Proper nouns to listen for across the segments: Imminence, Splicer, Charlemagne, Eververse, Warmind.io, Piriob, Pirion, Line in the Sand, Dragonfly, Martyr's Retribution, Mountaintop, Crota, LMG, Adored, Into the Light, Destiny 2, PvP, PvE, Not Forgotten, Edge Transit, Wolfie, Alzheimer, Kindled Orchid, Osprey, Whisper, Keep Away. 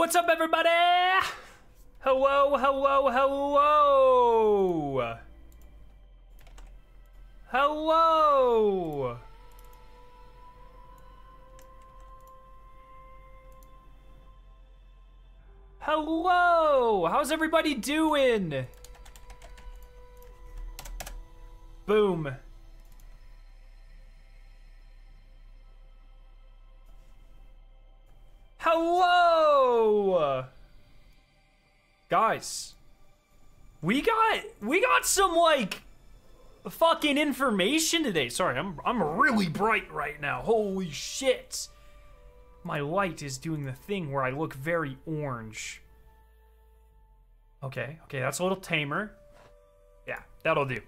What's up, everybody? Hello, hello, hello. Hello. Hello. How's everybody doing? Boom. Hello! Guys, we got some like fucking information today. Sorry, I'm really bright right now. Holy shit. My light is doing the thing where I look very orange. Okay, okay, that's a little tamer. Yeah, that'll do.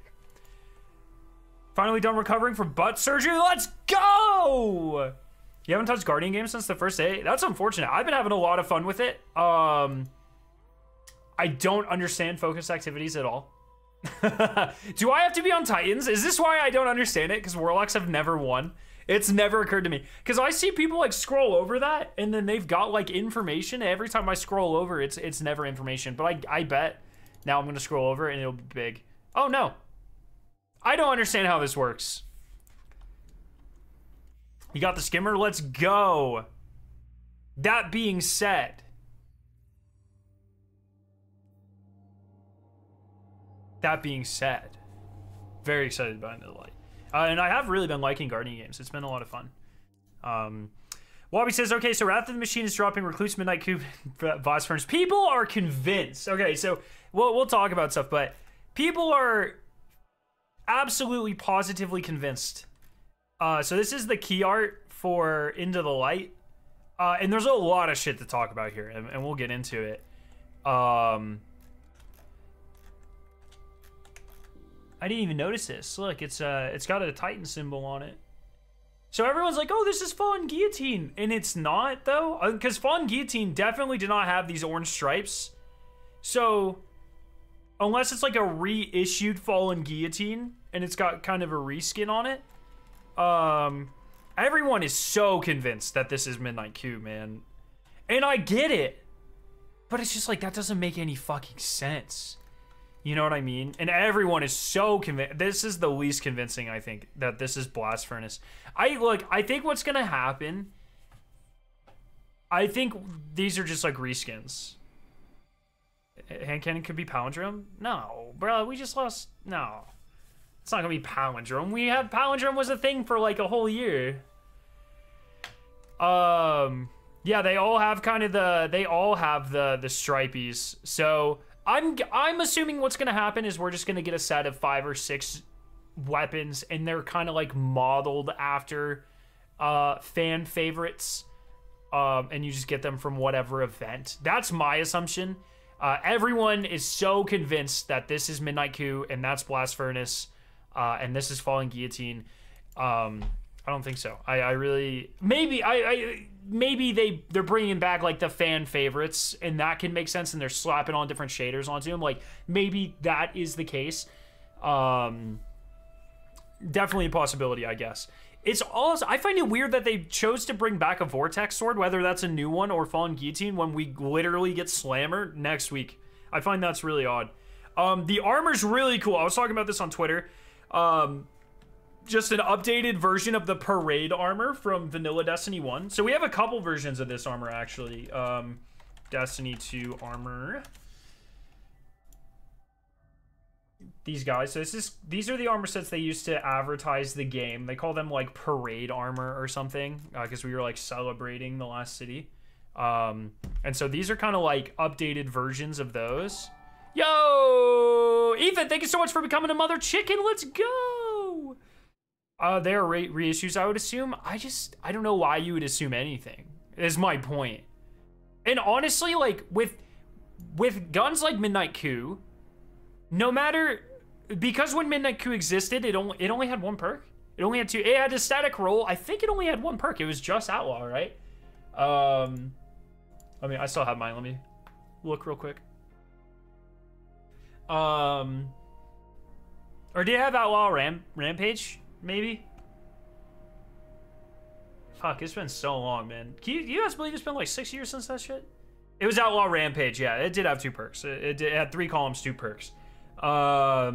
Finally done recovering from butt surgery. Let's go! You haven't touched Guardian Games since the first day? That's unfortunate. I've been having a lot of fun with it. I don't understand focus activities at all. Do I have to be on Titans? Is this why I don't understand it? Because Warlocks have never won. It's never occurred to me. Because I see people like scroll over that and then they've got like information. Every time I scroll over, it's never information. But I bet now I'm going to scroll over and it'll be big. Oh no. I don't understand how this works. You got the skimmer, let's go. That being said. Very excited about Into the Light. And I have really been liking Guardian Games. It's been a lot of fun. Wobby says, okay, so Wrath of the Machine is dropping, Recluse, Midnight Coup, Blast Furnace. People are convinced. Okay, so we'll talk about stuff, but people are absolutely positively convinced. So this is the key art for Into the Light. And there's a lot of shit to talk about here, and we'll get into it. I didn't even notice this. Look, it's got a Titan symbol on it. So everyone's like, oh, this is Fallen Guillotine. And it's not, though. Because Fallen Guillotine definitely did not have these orange stripes. So unless it's like a reissued Fallen Guillotine, and it's got kind of a reskin on it. Everyone is so convinced that this is Midnight Coup, man. And I get it. But it's just like, that doesn't make any fucking sense. You know what I mean? And everyone is so convinced. This is the least convincing, I think, that this is Blast Furnace. I think what's going to happen, I think these are just like reskins. Hand cannon could be Palindrome? No, bro, we just lost. No. It's not gonna be Palindrome. We had Palindrome was a thing for like a whole year. Yeah, they all have kind of the stripies. So I'm assuming what's gonna happen is we're just gonna get a set of 5 or 6 weapons, and they're kind of like modeled after fan favorites, and you just get them from whatever event. That's my assumption. Everyone is so convinced that this is Midnight Coup and that's Blast Furnace. And this is Fallen Guillotine. I don't think so. Maybe they're bringing back like the fan favorites, and that can make sense. And they're slapping on different shaders onto them. Like maybe that is the case. Definitely a possibility, I guess. It's also, I find it weird that they chose to bring back a Vortex sword, whether that's a new one or Fallen Guillotine, when we literally get Slammer next week. I find that's really odd. The armor's really cool. I was talking about this on Twitter. Just an updated version of the parade armor from vanilla Destiny 1. So we have a couple versions of this armor, actually. Destiny 2 armor. These guys. So these are the armor sets they used to advertise the game. They call them like parade armor or something, because we were like celebrating the last city. And so these are kind of like updated versions of those. Yo, Ethan, thank you so much for becoming a mother chicken. Let's go. They are reissues, I would assume. I don't know why you would assume anything, is my point. And honestly, like with guns like Midnight Coup, no matter, because when Midnight Coup existed, it only had one perk. It only had two. It had a static roll. I think it only had one perk. It was just Outlaw, right? I mean, I still have mine. Let me look real quick. Or do you have Outlaw Rampage, maybe? Fuck, it's been so long, man. Can you guys believe it's been like 6 years since that shit? It was Outlaw Rampage, yeah. It did have two perks. It had three columns, two perks. So,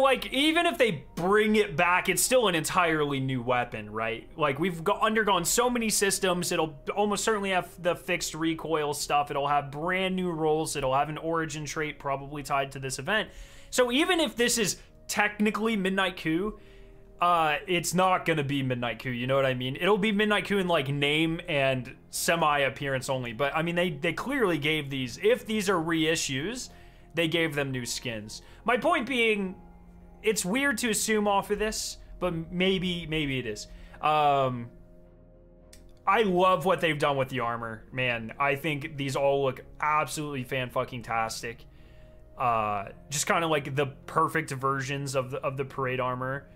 like, even if they bring it back, it's still an entirely new weapon, right? Like, we've undergone so many systems. It'll almost certainly have the fixed recoil stuff. It'll have brand new roles. It'll have an origin trait probably tied to this event. So even if this is technically Midnight Coup, it's not going to be Midnight Coup, you know what I mean? It'll be Midnight Coup in, like, name and semi-appearance only. But, I mean, they clearly gave these, if these are reissues, they gave them new skins. My point being, it's weird to assume off of this, but maybe it is. I love what they've done with the armor, man. I think these all look absolutely fan-fucking-tastic. Just kind of like the perfect versions of the parade armor.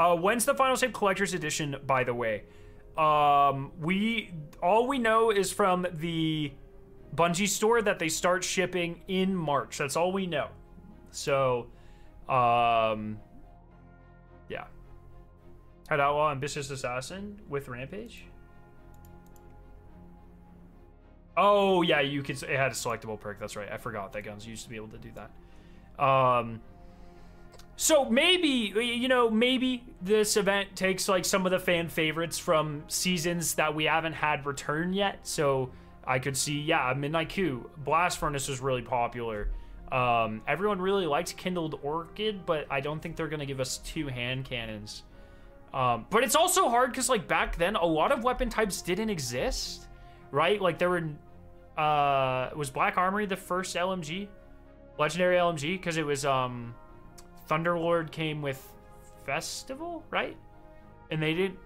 When's the Final Shape Collector's Edition, by the way? All we know is from the Bungie store that they start shipping in March. That's all we know. So, yeah. Had Outlaw Ambitious Assassin with Rampage. Oh yeah, you could. It had a selectable perk. That's right. I forgot that guns used to be able to do that. So maybe, you know, maybe this event takes like some of the fan favorites from seasons that we haven't had return yet. So I could see, yeah, Midnight Coup. Blast Furnace was really popular. Everyone really liked Kindled Orchid, but I don't think they're going to give us two hand cannons. But it's also hard because, like, back then, a lot of weapon types didn't exist, right? Like, there were... was Black Armory the first LMG? Legendary LMG? Because it was... Thunderlord came with Festival, right? And they didn't...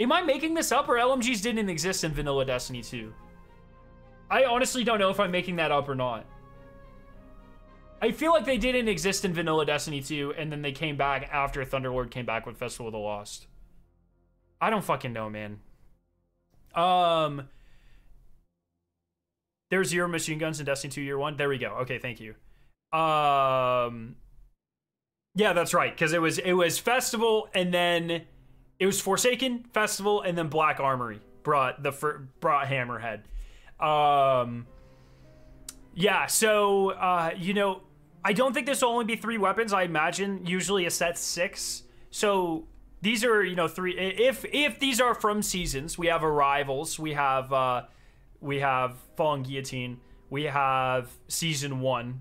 Am I making this up, or LMGs didn't exist in Vanilla Destiny 2? I honestly don't know if I'm making that up or not. I feel like they didn't exist in Vanilla Destiny 2, and then they came back after Thunderlord came back with Festival of the Lost. I don't fucking know, man. There's zero machine guns in Destiny 2 Year 1. There we go. Okay, thank you. Yeah, that's right, because it was Festival, and then it was Forsaken, Festival, and then Black Armory brought Hammerhead. Yeah, so you know, I don't think this will only be three weapons. I imagine usually a set's six. So these are, you know, three. If these are from seasons, we have Arrivals, we have Fallen Guillotine, we have Season 1,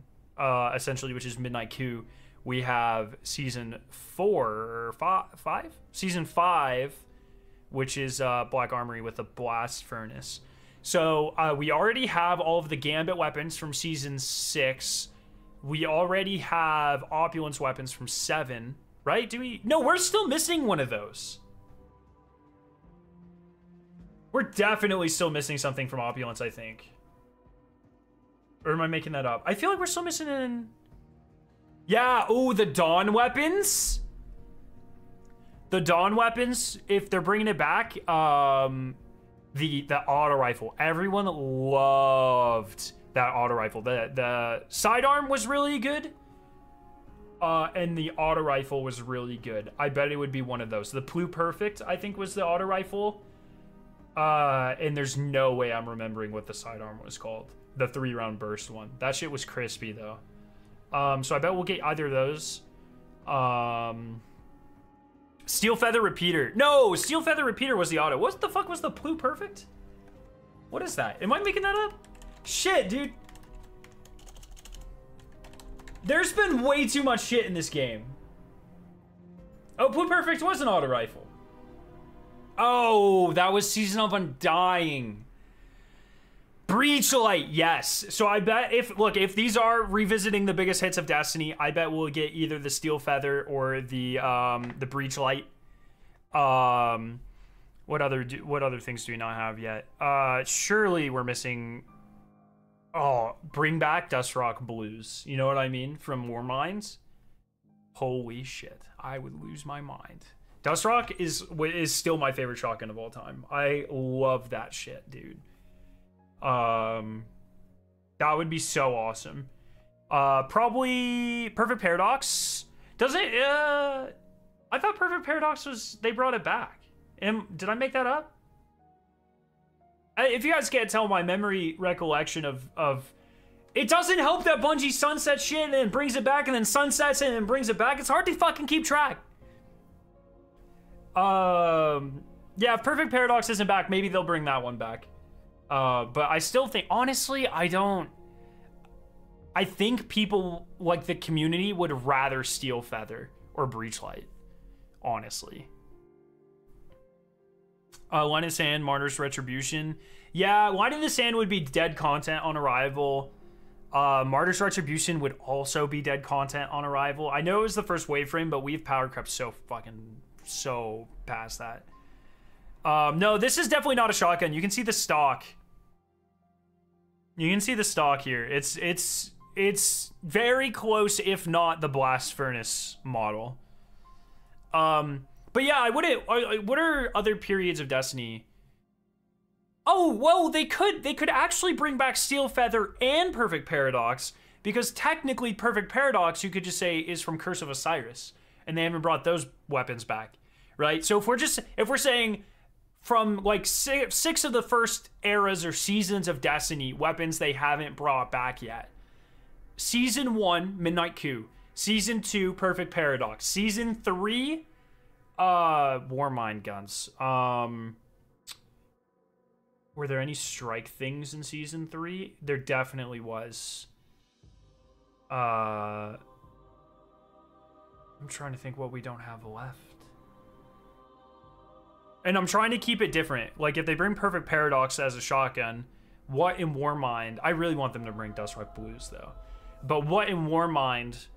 essentially, which is Midnight Coup. We have season five, which is Black Armory with a Blast Furnace. So we already have all of the Gambit weapons from season 6. We already have Opulence weapons from 7, right? Do we? No, we're still missing one of those. We're definitely still missing something from Opulence, I think. Or am I making that up? I feel like we're still missing an... Yeah, oh, the Dawn weapons. The Dawn weapons, if they're bringing it back, the auto rifle. Everyone loved that auto rifle. The sidearm was really good. And the auto rifle was really good. I bet it would be one of those. The pluperfect, I think, was the auto rifle. And there's no way I'm remembering what the sidearm was called. The 3-round burst one. That shit was crispy, though. So I bet we'll get either of those. Steel Feather Repeater. No, Steel Feather Repeater was the auto. What the fuck was the blue perfect? What is that? Am I making that up? Shit, dude. There's been way too much shit in this game. Oh, blue perfect was an auto rifle. Oh, that was Season of Undying. Breach Light, yes. So I bet if these are revisiting the biggest hits of Destiny, I bet we'll get either the Steel Feather or the Breach Light. What other things do we not have yet? Surely we're missing. Oh, bring back Dustrock Blues. You know what I mean? From War Mines. Holy shit! I would lose my mind. Dustrock is still my favorite shotgun of all time. I love that shit, dude. That would be so awesome. Probably Perfect Paradox. Does it? I thought Perfect Paradox was, they brought it back. Did I make that up? if you guys can't tell, my memory recollection of it doesn't help that Bungie sunsets shit and then brings it back and then sunsets it and brings it back. It's hard to fucking keep track. Yeah, if Perfect Paradox isn't back, maybe they'll bring that one back. But I still think, honestly, I think people, like the community, would rather Steel Feather or Breach Light, honestly. Line in the Sand, Martyr's Retribution. Yeah, Line in the Sand would be dead content on arrival. Martyr's Retribution would also be dead content on arrival. I know it was the first waveframe, but we've power crept so fucking so past that. No, this is definitely not a shotgun. You can see the stock. You can see the stock here. It's very close, if not the Blast Furnace model. But yeah, I wouldn't. What are other periods of Destiny? Oh, whoa! They could actually bring back Steel Feather and Perfect Paradox, because technically Perfect Paradox, you could just say, is from Curse of Osiris, and they haven't brought those weapons back, right? So if we're saying from like six of the first eras or seasons of Destiny, weapons they haven't brought back yet. Season 1, Midnight Coup. Season 2, Perfect Paradox. Season 3. Warmind guns. Were there any strike things in season 3? There definitely was. I'm trying to think what we don't have left. And I'm trying to keep it different. Like, if they bring Perfect Paradox as a shotgun, what in Warmind? I really want them to bring Dustwipe Blues, though. But what in Warmind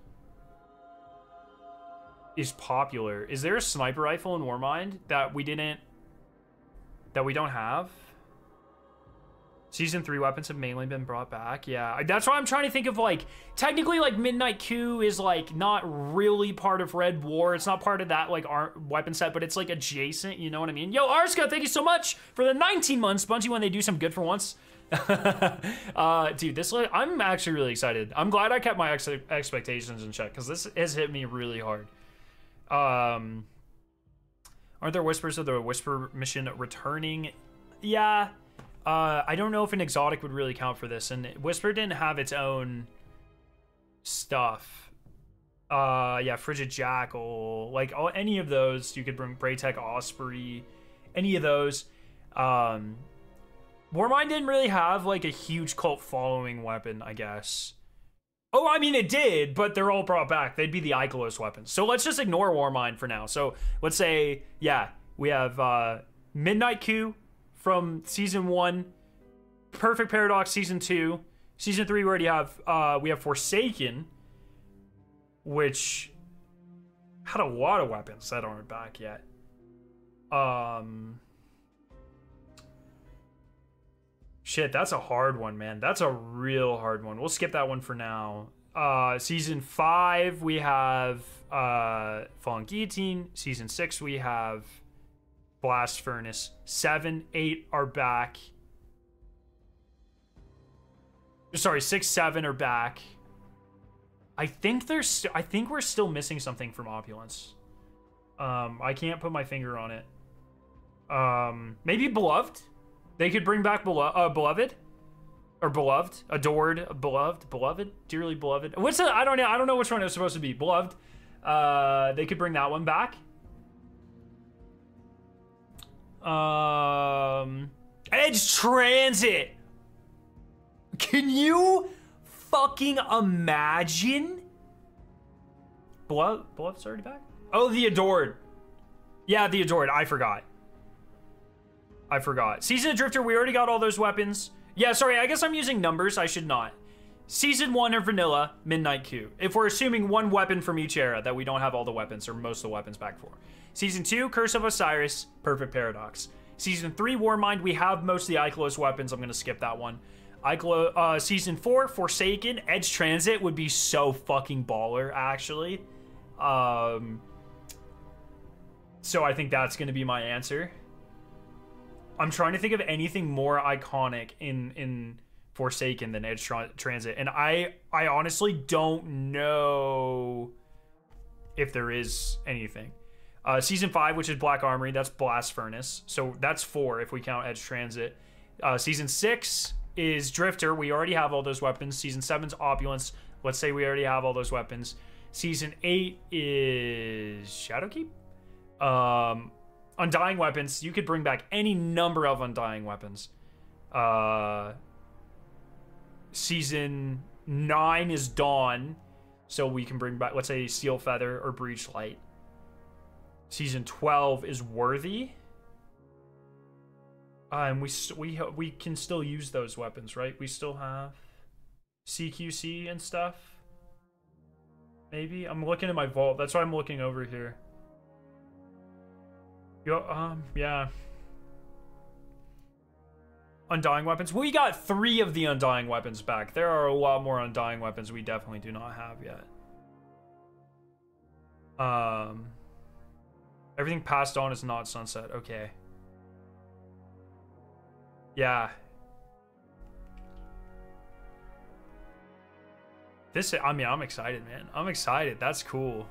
is popular? Is there a sniper rifle in Warmind that we don't have? Season 3 weapons have mainly been brought back. Yeah, that's why I'm trying to think of, like, technically, like, Midnight Coup is, like, not really part of Red War. It's not part of that, like, our weapon set, but it's, like, adjacent, you know what I mean? Yo, Arska, thank you so much for the 19 months. Bungie, when they do some good for once. Dude, this, I'm actually really excited. I'm glad I kept my expectations in check, because this has hit me really hard. Aren't there whispers of the Whisper mission returning? Yeah. I don't know if an exotic would really count for this, and Whisper didn't have its own stuff. Yeah, Frigid Jackal, like any of those. You could bring Braytech Osprey, any of those. Warmind didn't really have like a huge cult following weapon, I guess. Oh, I mean, it did, but they're all brought back. They'd be the Ikelos weapons. So let's just ignore Warmind for now. So let's say, yeah, we have Midnight Coup from season 1, Perfect Paradox season 2, season 3 we already have. We have Forsaken, which had a lot of weapons that aren't back yet. Shit, that's a hard one, man. That's a real hard one. We'll skip that one for now. Season 5 we have Fallen Guillotine. Season 6 we have Blast Furnace. 7, 8 are back. Sorry, 6, 7 are back. I think we're still missing something from Opulence. I can't put my finger on it. Maybe Beloved. They could bring back Beloved, or Beloved, Adored, Beloved, Dearly Beloved. What's the, I don't know which one it was supposed to be. Beloved. They could bring that one back. Edge Transit. Can you fucking imagine? Beloved's already back? Oh, the Adored. Yeah, the Adored. I forgot. Season of Drifter, we already got all those weapons. Yeah, sorry, I guess I'm using numbers. I should not. Season 1 or Vanilla, Midnight Coup. If we're assuming one weapon from each era, that we don't have all the weapons or most of the weapons back for. Season 2, Curse of Osiris, Perfect Paradox. Season 3, Warmind, we have most of the Ikelos weapons. I'm going to skip that one. Season 4, Forsaken. Edge Transit would be so fucking baller, actually. So I think that's going to be my answer. I'm trying to think of anything more iconic in Forsaken than Edge Transit, and I honestly don't know if there is anything. Season 5, which is Black Armory, that's Blast Furnace, so that's 4 if we count Edge Transit. Season 6 is Drifter. We already have all those weapons. Season 7's Opulence. Let's say we already have all those weapons. Season 8 is Shadowkeep. Undying weapons. You could bring back any number of undying weapons. Season 9 is Dawn. So we can bring back, let's say, Steel Feather or Breach Light. Season 12 is Worthy. And we can still use those weapons, right? We still have CQC and stuff. Maybe? I'm looking at my vault. That's why I'm looking over here. Yo, yeah. Undying weapons. We got 3 of the undying weapons back. There are a lot more undying weapons we definitely do not have yet. Everything past dawn is not sunset. Okay. Yeah. This, I mean, I'm excited, man. I'm excited. That's cool.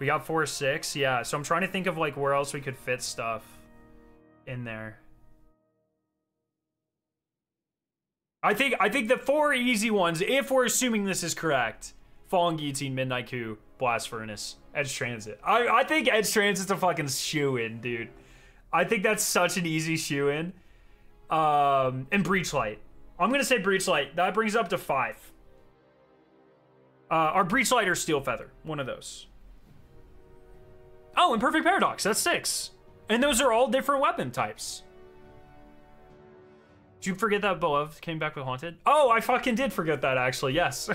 We got 4, 6. Yeah. So I'm trying to think of like where else we could fit stuff in there. I think the 4 easy ones, if we're assuming this is correct, Fallen Guillotine, Midnight Coup, Blast Furnace, Edge Transit. I think Edge Transit's a fucking shoe-in, dude. I think that's such an easy shoe-in. And Breach Light. I'm going to say Breach Light. That brings up to 5. Our Breach Light or Steel Feather. One of those. Oh, and Perfect Paradox. That's 6. And those are all different weapon types. Did you forget that Beloved came back with Haunted? Oh, I fucking did forget that, actually. Yes.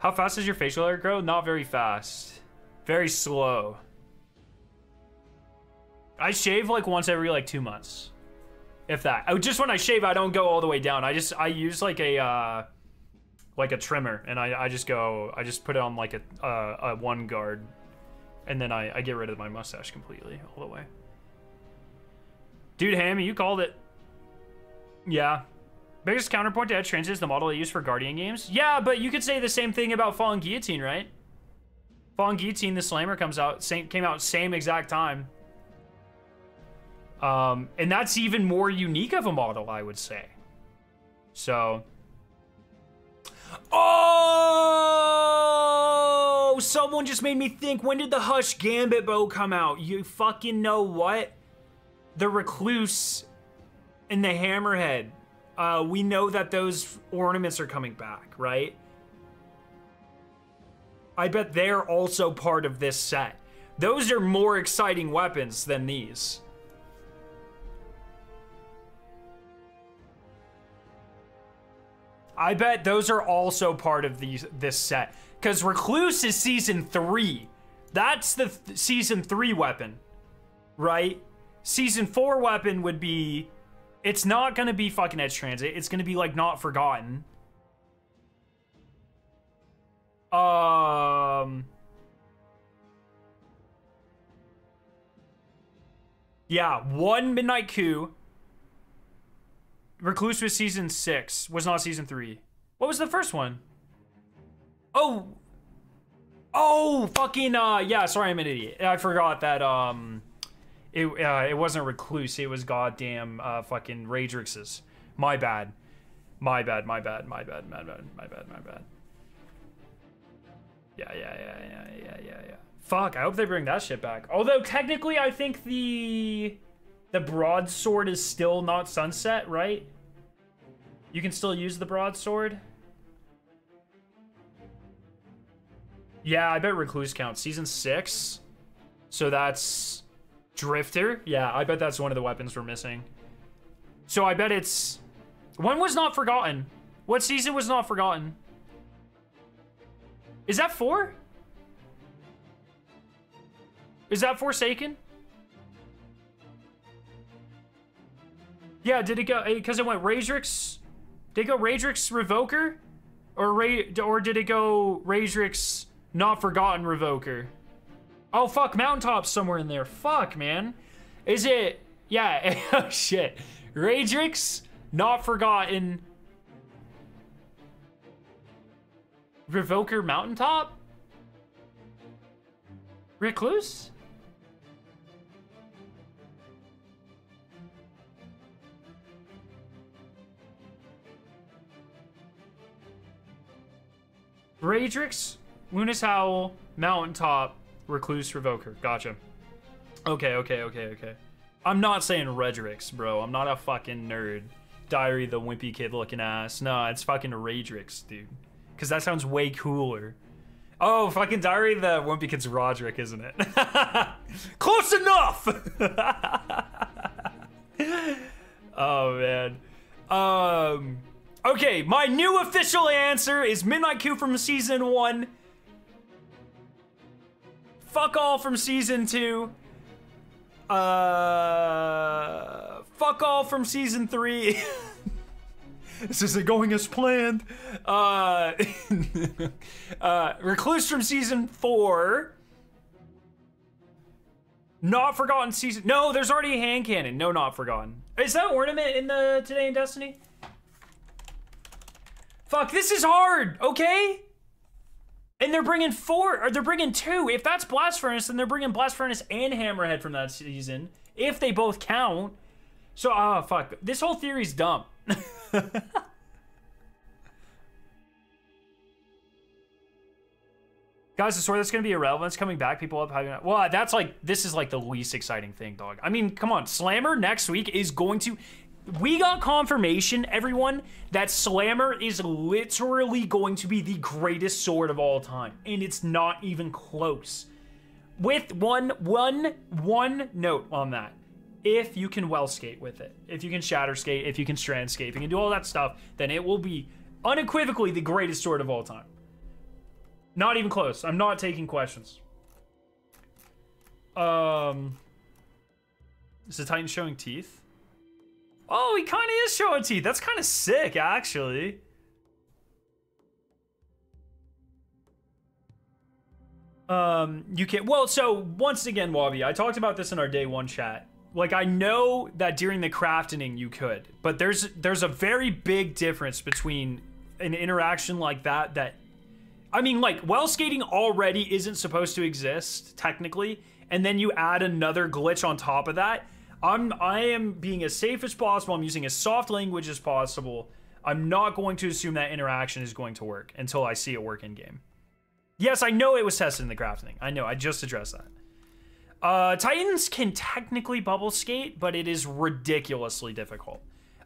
How fast does your facial hair grow? Not very fast. Very slow. I shave like once every like 2 months. If that. Just when I shave, I don't go all the way down. I use like a trimmer, and I just put it on like a one guard, and then I get rid of my mustache completely all the way. Dude, Hammy, you called it. Yeah. Biggest counterpoint to Edge Transit is the model they use for Guardian Games. Yeah, but you could say the same thing about Fallen Guillotine, right? Fallen Guillotine, the Slammer came out same exact time. And that's even more unique of a model, I would say. So. Oh! Someone just made me think, when did the Hush Gambit bow come out? You fucking know what? The Recluse and the Hammerhead. We know that those ornaments are coming back, right? I bet they're also part of this set. Those are more exciting weapons than these. I bet those are also part of this set. Because Recluse is season 3. That's the season 3 weapon, right? Season 4 weapon would be, it's not going to be fucking Edge Transit. It's going to be like Not Forgotten. Yeah, 1 Midnight Coup. Recluse was season 6, was not season 3. What was the first one? Oh, fucking, yeah, sorry, I'm an idiot. I forgot that, it wasn't Recluse, it was goddamn fucking Redrixes. My bad. My bad. Yeah. Fuck, I hope they bring that shit back. Although technically I think the broadsword is still not sunset, right? You can still use the broadsword. Yeah, I bet Recluse counts. Season 6. So that's Drifter? Yeah, I bet that's one of the weapons we're missing. So I bet it's... When was Not Forgotten? What season was Not Forgotten? Is that 4? Is that Forsaken? Yeah, did it go... Because it went Redrix... Did it go Redrix Revoker? Or did it go Redrix Not Forgotten Revoker? Oh, fuck, Mountaintop's somewhere in there. Fuck, man. Is it... Yeah, oh, shit. Redrix, Not Forgotten. Revoker Mountaintop? Recluse? Redrix, Luna's Howl, Mountaintop, Recluse, Revoker. Gotcha. Okay. I'm not saying Redrix, bro. I'm not a fucking nerd. Diary the wimpy kid looking ass. No, it's fucking Redrix, dude. Because that sounds way cooler. Oh, fucking Diary the wimpy kid's Roderick, isn't it? Close enough! Oh, man. Okay, my new official answer is Midnight Coup from Season 1. Fuck all from Season 2. Fuck all from Season 3. This isn't going as planned. Recluse from Season 4. Not Forgotten Season... No, there's already a hand cannon. No, Not Forgotten. Is that ornament in the Today in Destiny? Fuck, this is hard, okay? And they're bringing 4, or they're bringing 2. If that's Blast Furnace, then they're bringing Blast Furnace and Hammerhead from that season, if they both count. So, ah, fuck. This whole theory's dumb. Guys, I swear that's going to be irrelevant. It's coming back. People up having... Well, that's like... This is like the least exciting thing, dog. I mean, come on. Slammer next week is going to... We got confirmation, everyone, that Slammer is literally going to be the greatest sword of all time. And it's not even close. With one note on that. If you can well skate with it, if you can shatter skate, if you can strand skate, if you can do all that stuff, then it will be unequivocally the greatest sword of all time. Not even close. I'm not taking questions. Is the Titan showing teeth? Oh, he kind of is showing teeth. That's kind of sick, actually. You can't... Well, so, once again, Wabi, I talked about this in our day 1 chat. Like, I know that during the crafting you could, but there's a very big difference between an interaction like that that... I mean, like, well skating already isn't supposed to exist, technically, and then you add another glitch on top of that. I am being as safe as possible. I'm using as soft language as possible. I'm not going to assume that interaction is going to work until I see it work in game. Yes, I know it was tested in the crafting. I know, I just addressed that. Titans can technically bubble skate, but it is ridiculously difficult.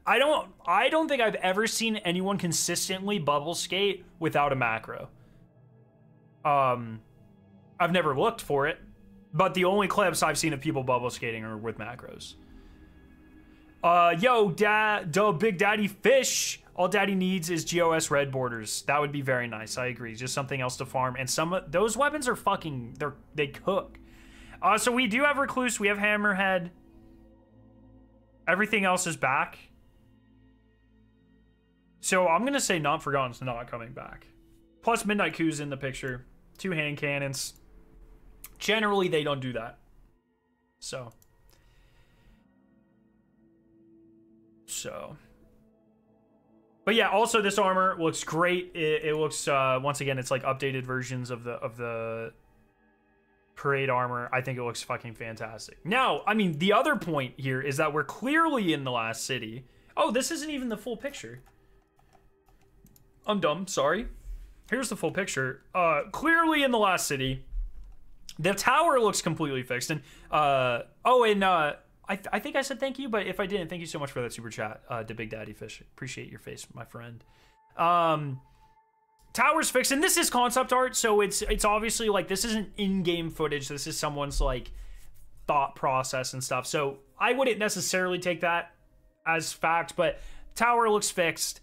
I don't think I've ever seen anyone consistently bubble skate without a macro. I've never looked for it, but the only clips I've seen of people bubble skating are with macros. Yo, Big Daddy Fish. All Daddy needs is GOS red borders. That would be very nice. I agree. Just something else to farm. And some of those weapons are fucking... They cook. So we do have Recluse. We have Hammerhead. Everything else is back. So I'm going to say Not Forgotten's not coming back. Plus Midnight Coup's in the picture. 2 hand cannons. Generally, they don't do that. So. But yeah, also this armor looks great. It looks, once again, it's like updated versions of the parade armor. I think it looks fucking fantastic. Now, I mean, the other point here is that we're clearly in the last city. Oh, this isn't even the full picture. I'm dumb, sorry. Here's the full picture. Clearly in the last city. The tower looks completely fixed. And, I think I said thank you, but if I didn't, thank you so much for that super chat, to Big Daddy Fish. Appreciate your face, my friend. Tower's fixed, and this is concept art, so it's obviously, like, this isn't in-game footage. This is someone's, like, thought process and stuff. So I wouldn't necessarily take that as fact, but tower looks fixed.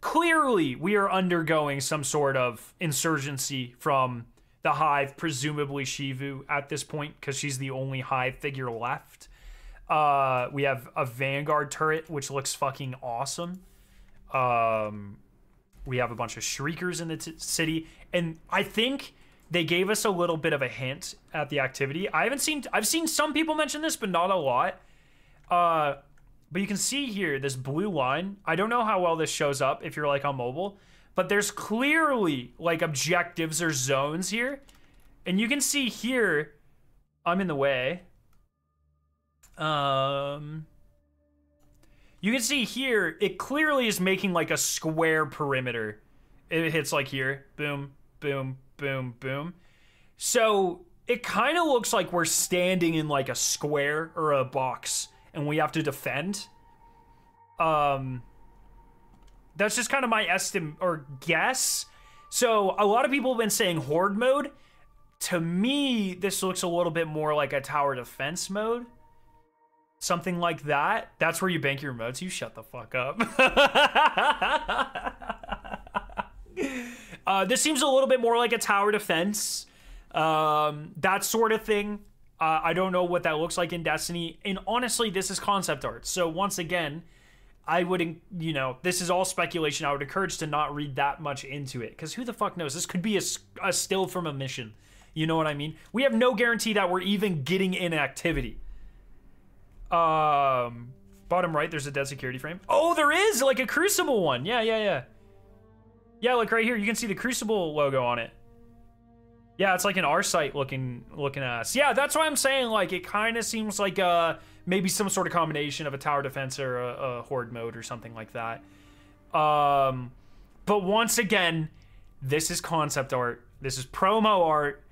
Clearly, we are undergoing some sort of insurgency from... the Hive, presumably Shivu at this point, because she's the only Hive figure left. We have a Vanguard turret, which looks fucking awesome. We have a bunch of Shriekers in the city, and I think they gave us a little bit of a hint at the activity. I've seen some people mention this, but not a lot. But you can see here, this blue line. I don't know how well this shows up if you're like on mobile, but there's clearly like objectives or zones here. And you can see here, I'm in the way. You can see here, it clearly is making like a square perimeter it hits like here, boom, boom, boom, boom. So it kind of looks like we're standing in like a square or a box and we have to defend. That's just kind of my estimate or guess. So a lot of people have been saying horde mode. To me, this looks a little bit more like a tower defense mode. Something like that. That's where you bank your modes. You shut the fuck up. This seems a little bit more like a tower defense. That sort of thing. I don't know what that looks like in Destiny. And honestly, this is concept art. So once again, I wouldn't, you know, this is all speculation. I would encourage to not read that much into it, because who the fuck knows? This could be a still from a mission. You know what I mean? We have no guarantee that we're even getting in activity. Bottom right, there's a dead security frame. Oh, there is like a Crucible one. Yeah, yeah, yeah. Yeah, like right here, you can see the Crucible logo on it. Yeah, it's like an R-site looking ass. Yeah, that's why I'm saying, like, it kind of seems like maybe some sort of combination of a tower defense or a horde mode or something like that. But once again, this is concept art. This is promo art.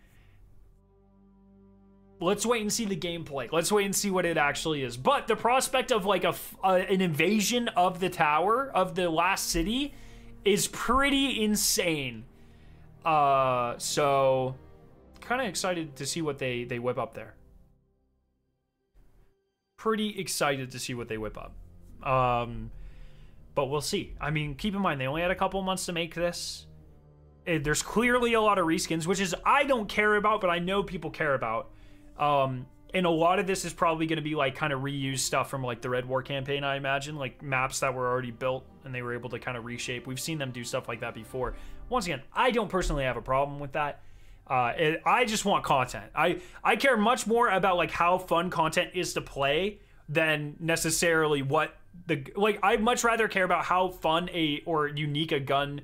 Let's wait and see the gameplay. Let's wait and see what it actually is. But the prospect of like an invasion of the tower of the last city is pretty insane. So kind of excited to see what they whip up there. Pretty excited to see what they whip up. But we'll see. I mean, keep in mind, they only had a couple months to make this. There's clearly a lot of reskins, which is, I don't care about, but I know people care about. And a lot of this is probably going to be like kind of reused stuff from like the Red War campaign, I imagine, like maps that were already built and they were able to kind of reshape. We've seen them do stuff like that before. Once again, I don't personally have a problem with that. I just want content. I care much more about like how fun content is to play than necessarily what the, like, I'd much rather care about how fun or unique a gun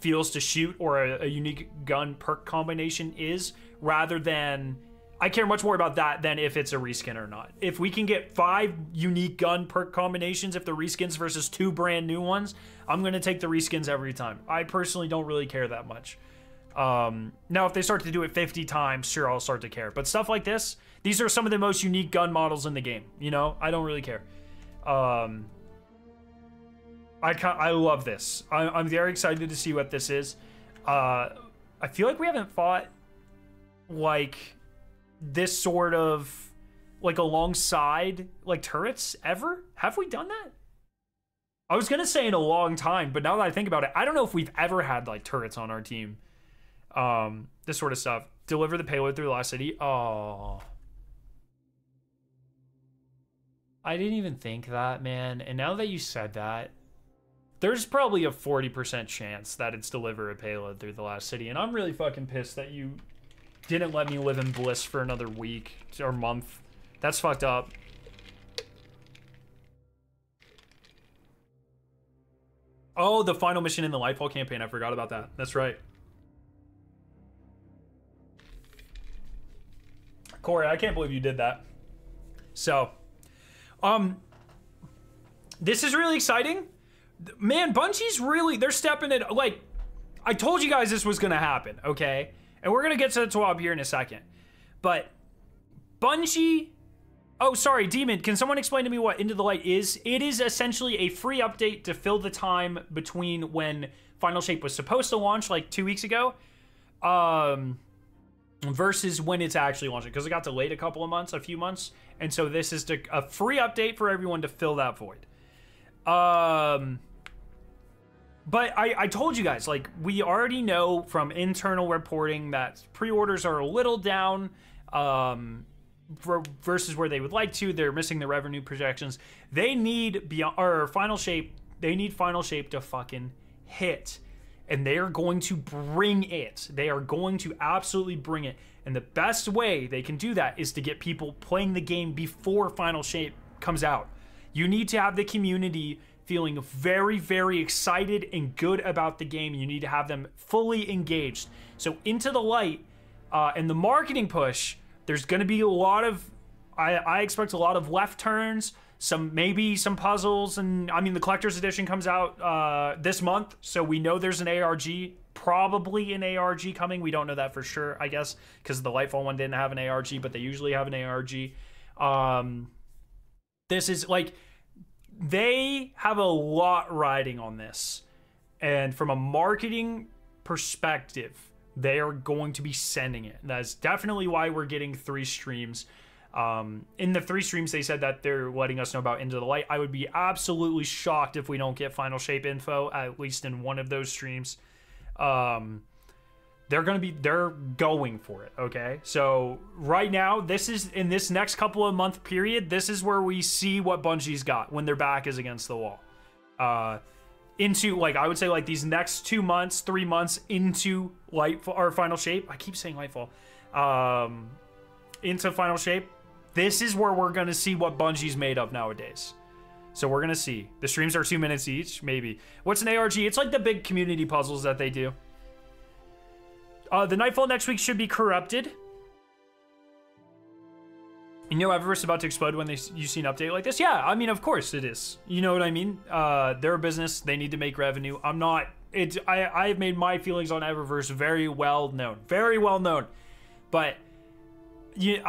feels to shoot, or a unique gun perk combination is, rather than, I care much more about that than if it's a reskin or not. If we can get 5 unique gun perk combinations, if the reskins versus 2 brand new ones, I'm going to take the reskins every time. I personally don't really care that much. Now, if they start to do it 50 times, sure, I'll start to care. But stuff like this, these are some of the most unique gun models in the game. You know, I don't really care. I love this. I'm very excited to see what this is. I feel like we haven't fought like this sort of like alongside like turrets ever. Have we done that? I was gonna say in a long time, but now that I think about it, I don't know if we've ever had like turrets on our team. This sort of stuff. Deliver the payload through the last city. Oh, I didn't even think that, man. And now that you said that, there's probably a 40% chance that it's deliver a payload through the last city, and I'm really fucking pissed that you didn't let me live in bliss for another week or month. That's fucked up. Oh, the final mission in the Lightfall campaign. I forgot about that. That's right. Corey, I can't believe you did that. So, this is really exciting. Man, Bungie's really, they're stepping it. Like, I told you guys this was going to happen, okay? And we're going to get to the TWAB here in a second. But Bungie, oh, sorry, Demon, can someone explain to me what Into the Light is? It is essentially a free update to fill the time between when Final Shape was supposed to launch, like 2 weeks ago, versus when it's actually launching, because it got delayed a few months. And so this is a free update for everyone to fill that void. But I told you guys, like, we already know from internal reporting that pre-orders are a little down versus where they would like to. They're missing the revenue projections. They need Final Shape to fucking hit. And they are going to bring it. They are going to absolutely bring it. And the best way they can do that is to get people playing the game before Final Shape comes out. You need to have the community feeling very, very excited and good about the game. You need to have them fully engaged. So Into the Light and the marketing push, there's going to be a lot of, I expect a lot of left turns. maybe some puzzles, and I mean the collector's edition comes out this month, so we know there's an ARG, probably an ARG coming. We don't know that for sure, I guess, because the Lightfall one didn't have an ARG, but they usually have an ARG. This is like, they have a lot riding on this, and from a marketing perspective, they are going to be sending it. That's definitely why we're getting 3 streams. In the 3 streams, they said that they're letting us know about Into the Light. I would be absolutely shocked if we don't get Final Shape info, at least in one of those streams. They're going for it, okay? So right now, this is, in this next couple of month period, this is where we see what Bungie's got when their back is against the wall. Into, like, I would say, like, these next 2 months, 3 months into Lightfall, or Final Shape. I keep saying Lightfall. Into Final Shape. This is where we're going to see what Bungie's made of nowadays. So we're going to see. The streams are 2 minutes each, maybe. What's an ARG? It's like the big community puzzles that they do. The Nightfall next week should be Corrupted. You know Everest's about to explode when you see an update like this? Yeah, I mean, of course it is. You know what I mean? They're a business. They need to make revenue. I've made my feelings on Eververse very well known. Very well known. But, you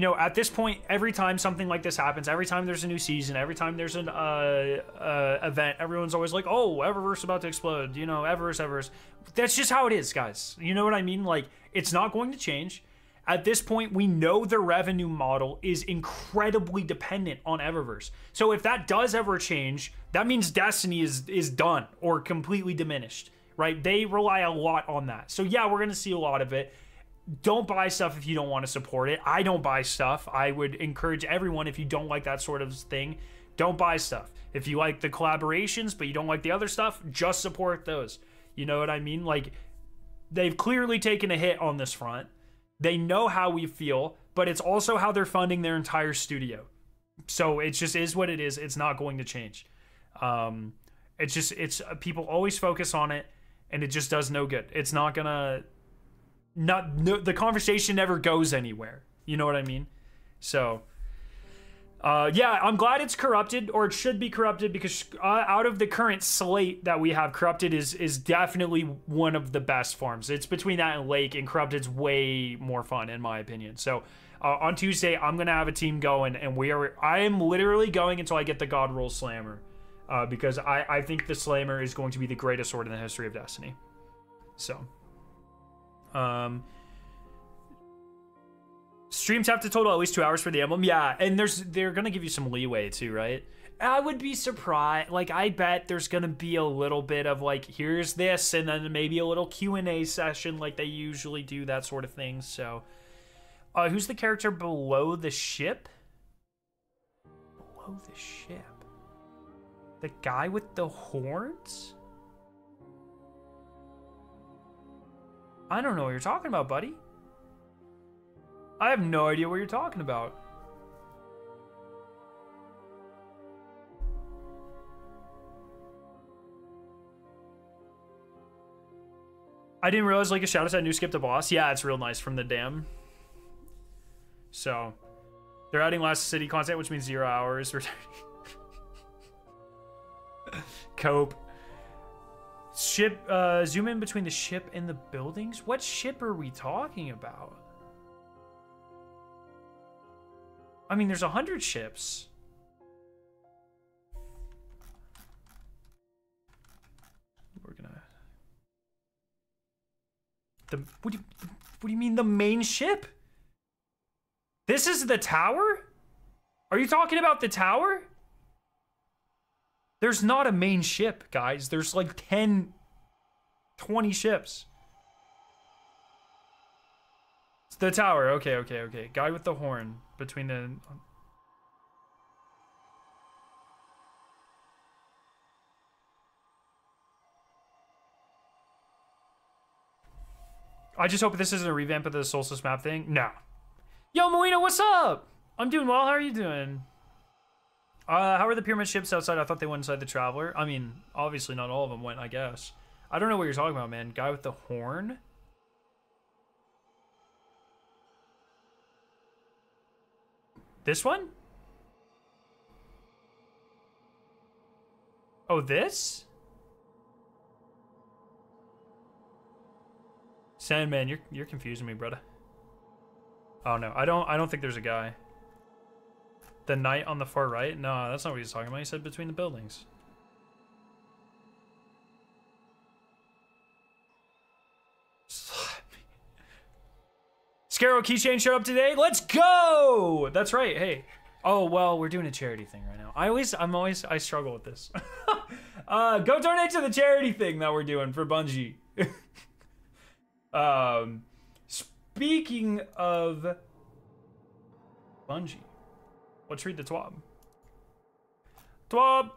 know, at this point, every time something like this happens, every time there's a new season, every time there's an event, everyone's always like, oh, Eververse about to explode. You know, Eververse. That's just how it is, guys. You know what I mean? Like, it's not going to change. At this point, we know the revenue model is incredibly dependent on Eververse. So if that does ever change, that means Destiny is done or completely diminished, right? They rely a lot on that. So yeah, we're going to see a lot of it. Don't buy stuff if you don't want to support it. I don't buy stuff. I would encourage everyone, if you don't like that sort of thing, don't buy stuff. If you like the collaborations, but you don't like the other stuff, just support those. You know what I mean? Like, they've clearly taken a hit on this front. They know how we feel, but it's also how they're funding their entire studio. So it just is what it is. It's not going to change. It's just, people always focus on it and it just does no good. It's not gonna, the conversation never goes anywhere. You know what I mean? So, yeah, I'm glad it's Corrupted, or it should be Corrupted, because out of the current slate that we have, Corrupted is definitely one of the best farms. It's between that and Lake, and Corrupted's way more fun in my opinion. So on Tuesday, I'm gonna have a team going, and I am literally going until I get the God Roll Slammer, because I think the Slammer is going to be the greatest sword in the history of Destiny. So, streams have to total at least 2 hours for the emblem. Yeah, and they're gonna give you some leeway too, right? I would be surprised. Like, I bet there's gonna be a little bit of like, here's this, and then maybe a little Q&A session like they usually do, that sort of thing. So, who's the character below the ship? Below the ship? The guy with the horns? I don't know what you're talking about, buddy. I have no idea what you're talking about. I didn't realize, like, a shout out to new skip the boss. Yeah, it's real nice from the dam. So they're adding last city content, which means 0 hours. Cope. Ship, zoom in between the ship and the buildings. What ship are we talking about? I mean, there's 100 ships. We're gonna... What do you mean the main ship? This is the tower? Are you talking about the tower? There's not a main ship, guys. There's like 10, 20 ships. It's the tower. Okay. Guy with the horn. Between the... I just hope this isn't a revamp of the Solstice map thing. No. Yo, Molina, what's up? I'm doing well. How are you doing? How are the pyramid ships outside? I thought they went inside the Traveler. I mean, obviously not all of them went, I guess. I don't know what you're talking about, man. Guy with the horn? This one? Oh, this? Sandman, you're confusing me, brother. Oh no, I don't think there's a guy. The knight on the far right? No, that's not what he's talking about. He said between the buildings. Scarrow keychain showed up today. Let's go! That's right. Hey. Oh well, we're doing a charity thing right now. I struggle with this. Go donate to the charity thing that we're doing for Bungie. Speaking of Bungie, let's read the TWAB. TWAB.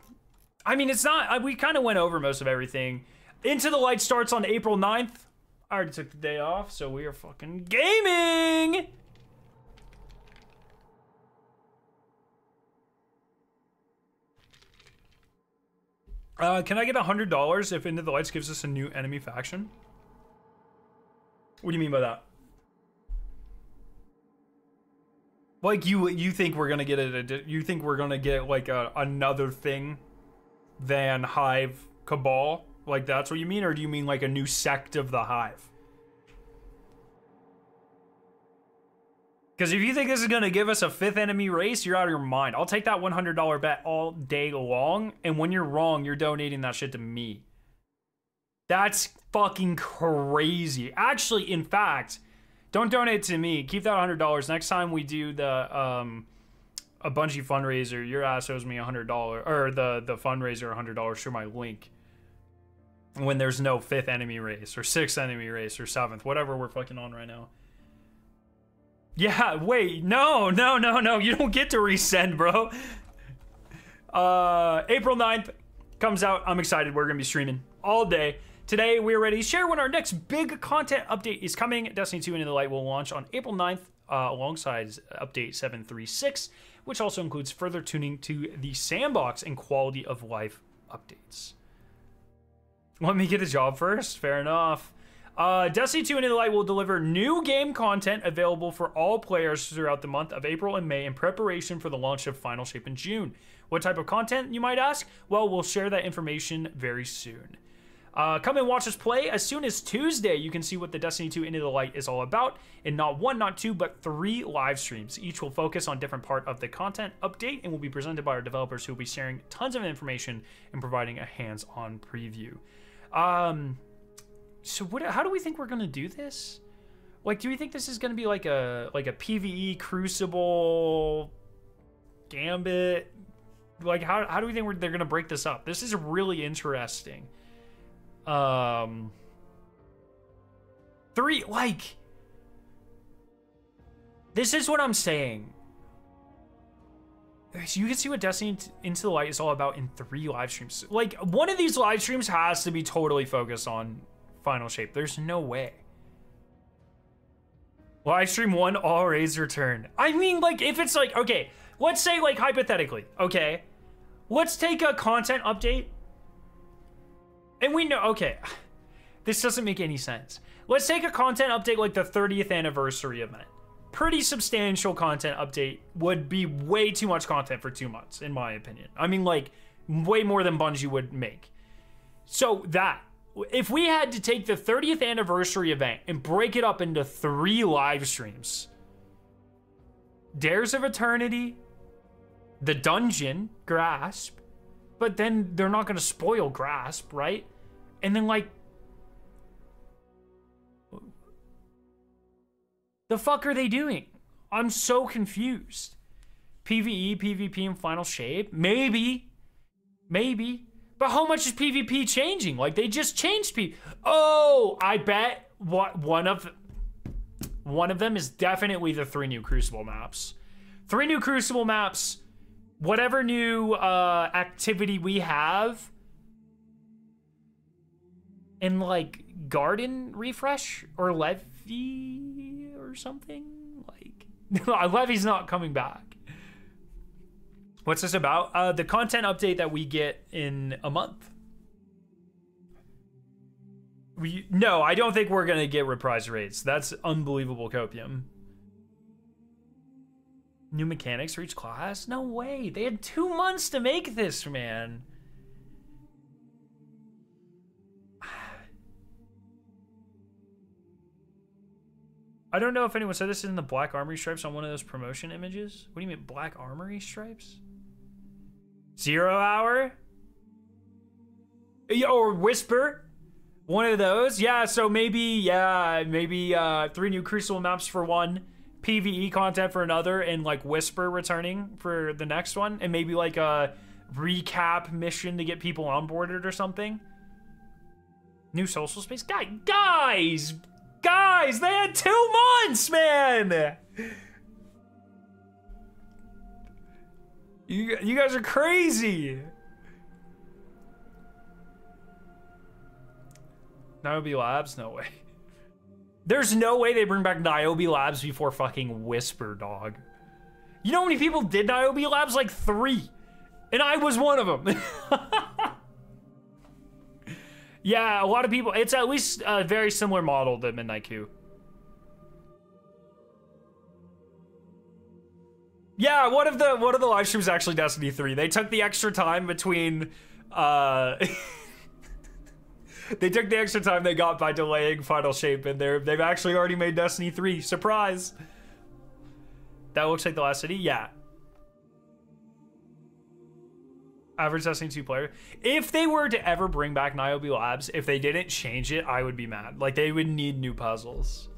I mean, it's not. We kind of went over most of everything. Into the Light starts on April 9th. I already took the day off, so we are fucking gaming! Can I get $100 if Into the Lights gives us a new enemy faction? What do you mean by that? Like you think we're gonna get it? You think we're gonna get like another thing than Hive Cabal? Like that's what you mean, or do you mean like a new sect of the Hive? Because if you think this is going to give us a fifth enemy race, you're out of your mind. I'll take that $100 bet all day long, and when you're wrong, you're donating that shit to me. That's fucking crazy. Actually, in fact, don't donate to me. Keep that $100. Next time we do the a Bungie fundraiser, your ass owes me $100, or the fundraiser $100 through my link. When there's no fifth enemy race or sixth enemy race or seventh, whatever we're fucking on right now. Yeah, wait, no. You don't get to resend, bro. April 9th comes out. I'm excited. We're going to be streaming all day. Today, we're ready to share when our next big content update is coming. Destiny 2 Into the Light will launch on April 9th alongside update 736, which also includes further tuning to the sandbox and quality of life updates. Let me get a job first. Fair enough. Destiny 2 Into the Light will deliver new game content available for all players throughout the month of April and May in preparation for the launch of Final Shape in June. What type of content, you might ask? Well, we'll share that information very soon. Come and watch us play. As soon as Tuesday, you can see what the Destiny 2 Into the Light is all about in not one, not two, but 3 live streams. Each will focus on different part of the content update and will be presented by our developers who will be sharing tons of information and providing a hands-on preview. So how do we think we're gonna do this? Like, do we think this is gonna be like a PvE Crucible Gambit? Like, how do we think they're gonna break this up? This is really interesting. 3, like, this is what I'm saying. You can see what Destiny Into the Light is all about in 3 live streams. Like, one of these live streams has to be totally focused on Final Shape. There's no way. Live stream 1, all raids return. I mean, like, if it's like, okay, let's say, like, hypothetically, okay, let's take a content update. And we know, okay, this doesn't make any sense. Let's take a content update like the 30th anniversary event. Pretty substantial content update would be way too much content for 2 months, in my opinion. I mean, like, way more than Bungie would make. So that, if we had to take the 30th anniversary event and break it up into 3 live streams, Dares of Eternity, the Dungeon, Grasp, but then they're not gonna spoil Grasp, right? And then, like, the fuck are they doing? I'm so confused. PvE, PvP, and Final Shape? Maybe. But how much is PvP changing? Like, they just changed PvP. Oh, I bet one of them is definitely the 3 new Crucible maps. 3 new Crucible maps, whatever new activity we have, and, like, Garden refresh or Levy or something. Like, Levy's not coming back. What's this about? The content update that we get in a month. No, I don't think we're gonna get reprise rates. That's unbelievable copium. New mechanics for each class? No way. They had 2 months to make this, man. I don't know if anyone said this in the black armory stripes on one of those promotion images. What do you mean black armory stripes? 0 hour? Yeah, or Whisper? One of those? Yeah, so maybe, yeah, maybe 3 new Crucible maps for one, PvE content for another, and like Whisper returning for the next one, and maybe like a recap mission to get people onboarded or something. New social space? Guys, they had 2 months, man! You guys are crazy! Niobe Labs? No way. There's no way they bring back Niobe Labs before fucking Whisper, dog. You know how many people did Niobe Labs? Like 3. And I was one of them. Yeah, a lot of people. It's at least a very similar model to Midnight Coup. Yeah, one of the live streams actually Destiny 3. They took the extra time between they took the extra time they got by delaying Final Shape, and they've actually already made Destiny 3. Surprise. That looks like the last city. Yeah. Average Destiny 2 player. If they were to ever bring back Niobe Labs, if they didn't change it, I would be mad. Like, they would need new puzzles.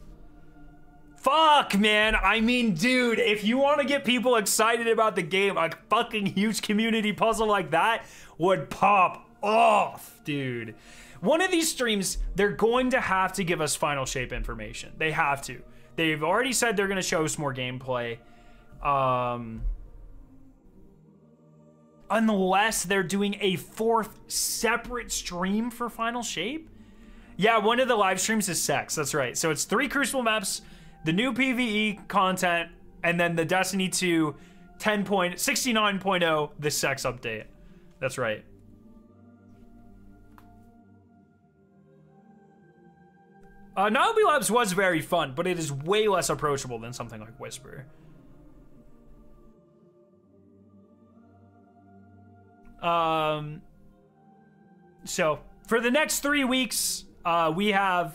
Fuck, man. I mean, dude, if you want to get people excited about the game, a fucking huge community puzzle like that would pop off, dude. One of these streams, they're going to have to give us Final Shape information. They have to. They've already said they're going to show us more gameplay. Unless they're doing a 4th separate stream for Final Shape. Yeah, one of the live streams is sex, that's right. So it's 3 Crucible maps, the new PvE content, and then the Destiny 2 10.69.0, the sex update. That's right. Niobe Labs was very fun, but it is way less approachable than something like Whisper. So for the next 3 weeks, we have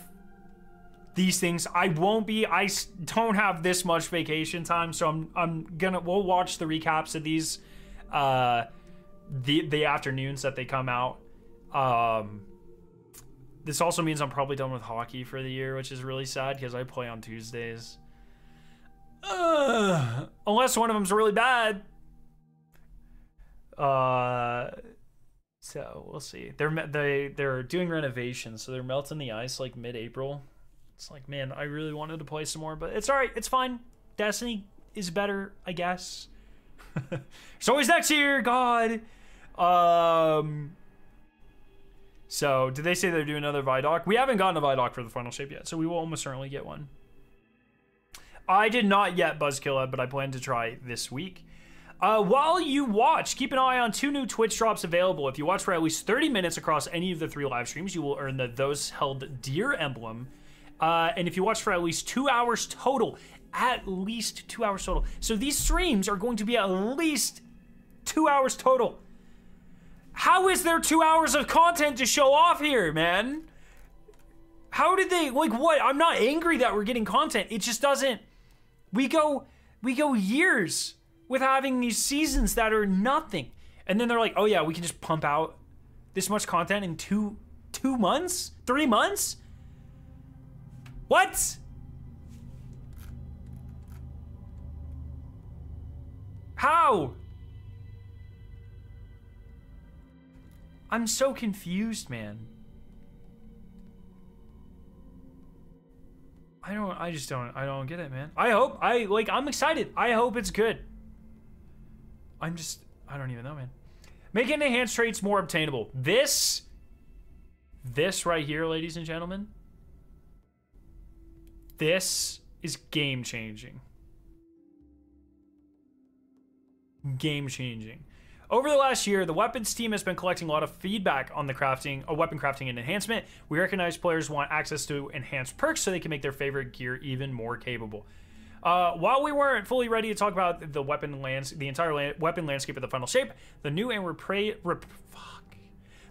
these things. I don't have this much vacation time, so we'll watch the recaps of these, the afternoons that they come out. This also means I'm probably done with hockey for the year, which is really sad because I play on Tuesdays. Unless one of them's really bad. So we'll see. They're doing renovations, so they're melting the ice like mid-April. It's like, man, I really wanted to play some more, but it's all right. It's fine. Destiny is better, I guess. It's always next year, God. So did they say they're doing another Vidoc? We haven't gotten a Vidoc for the Final Shape yet, so we will almost certainly get one. I did not yet Buzzkill it, but I plan to try this week. While you watch, keep an eye on 2 new Twitch drops available. If you watch for at least 30 minutes across any of the 3 live streams, you will earn the Those Held Dear emblem. And if you watch for at least 2 hours total, at least 2 hours total. So these streams are going to be at least 2 hours total. How is there 2 hours of content to show off here, man? How did they, like, what? I'm not angry that we're getting content. It just doesn't, we go years with having these seasons that are nothing. And then they're like, oh yeah, we can just pump out this much content in two months? 3 months? What? How? I'm so confused, man. I just don't get it, man. I'm excited. I hope it's good. I don't even know, man. Making enhanced traits more obtainable. This right here, ladies and gentlemen, this is game changing. Game changing. Over the last year, the weapons team has been collecting a lot of feedback on the weapon crafting and enhancement. We recognize players want access to enhanced perks so they can make their favorite gear even more capable. While we weren't fully ready to talk about the weapon lands, the entire weapon landscape of the Final Shape, the new and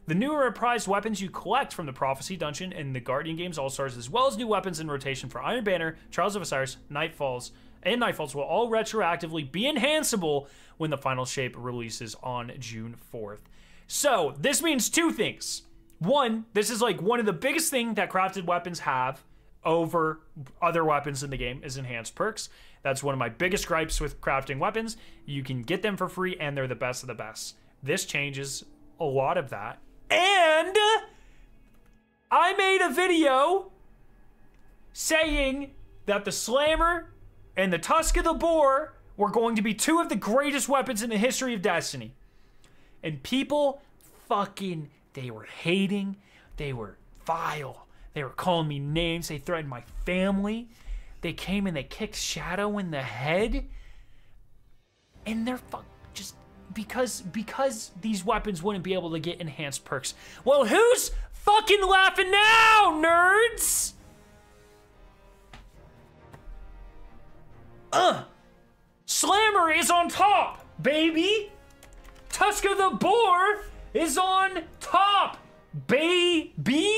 The newer prized weapons you collect from the Prophecy Dungeon and the Guardian Games All-Stars, as well as new weapons in rotation for Iron Banner, Trials of Osiris, Nightfalls, and Nightfalls will all retroactively be enhanceable when the Final Shape releases on June 4th. So this means two things. One, this is like one of the biggest things that crafted weapons have over other weapons in the game is enhanced perks. That's one of my biggest gripes with crafting weapons. You can get them for free and they're the best of the best. This changes a lot of that. And I made a video saying that the Slammer and the Tusk of the Boar were going to be two of the greatest weapons in the history of Destiny. And people fucking, they were hating, they were vile, they were calling me names, they threatened my family, they came and they kicked Shadow in the head, and they're fuck, just because these weapons wouldn't be able to get enhanced perks. Well, who's fucking laughing now, nerds? Slammer is on top, baby! Tusk of the Boar is on top, baby!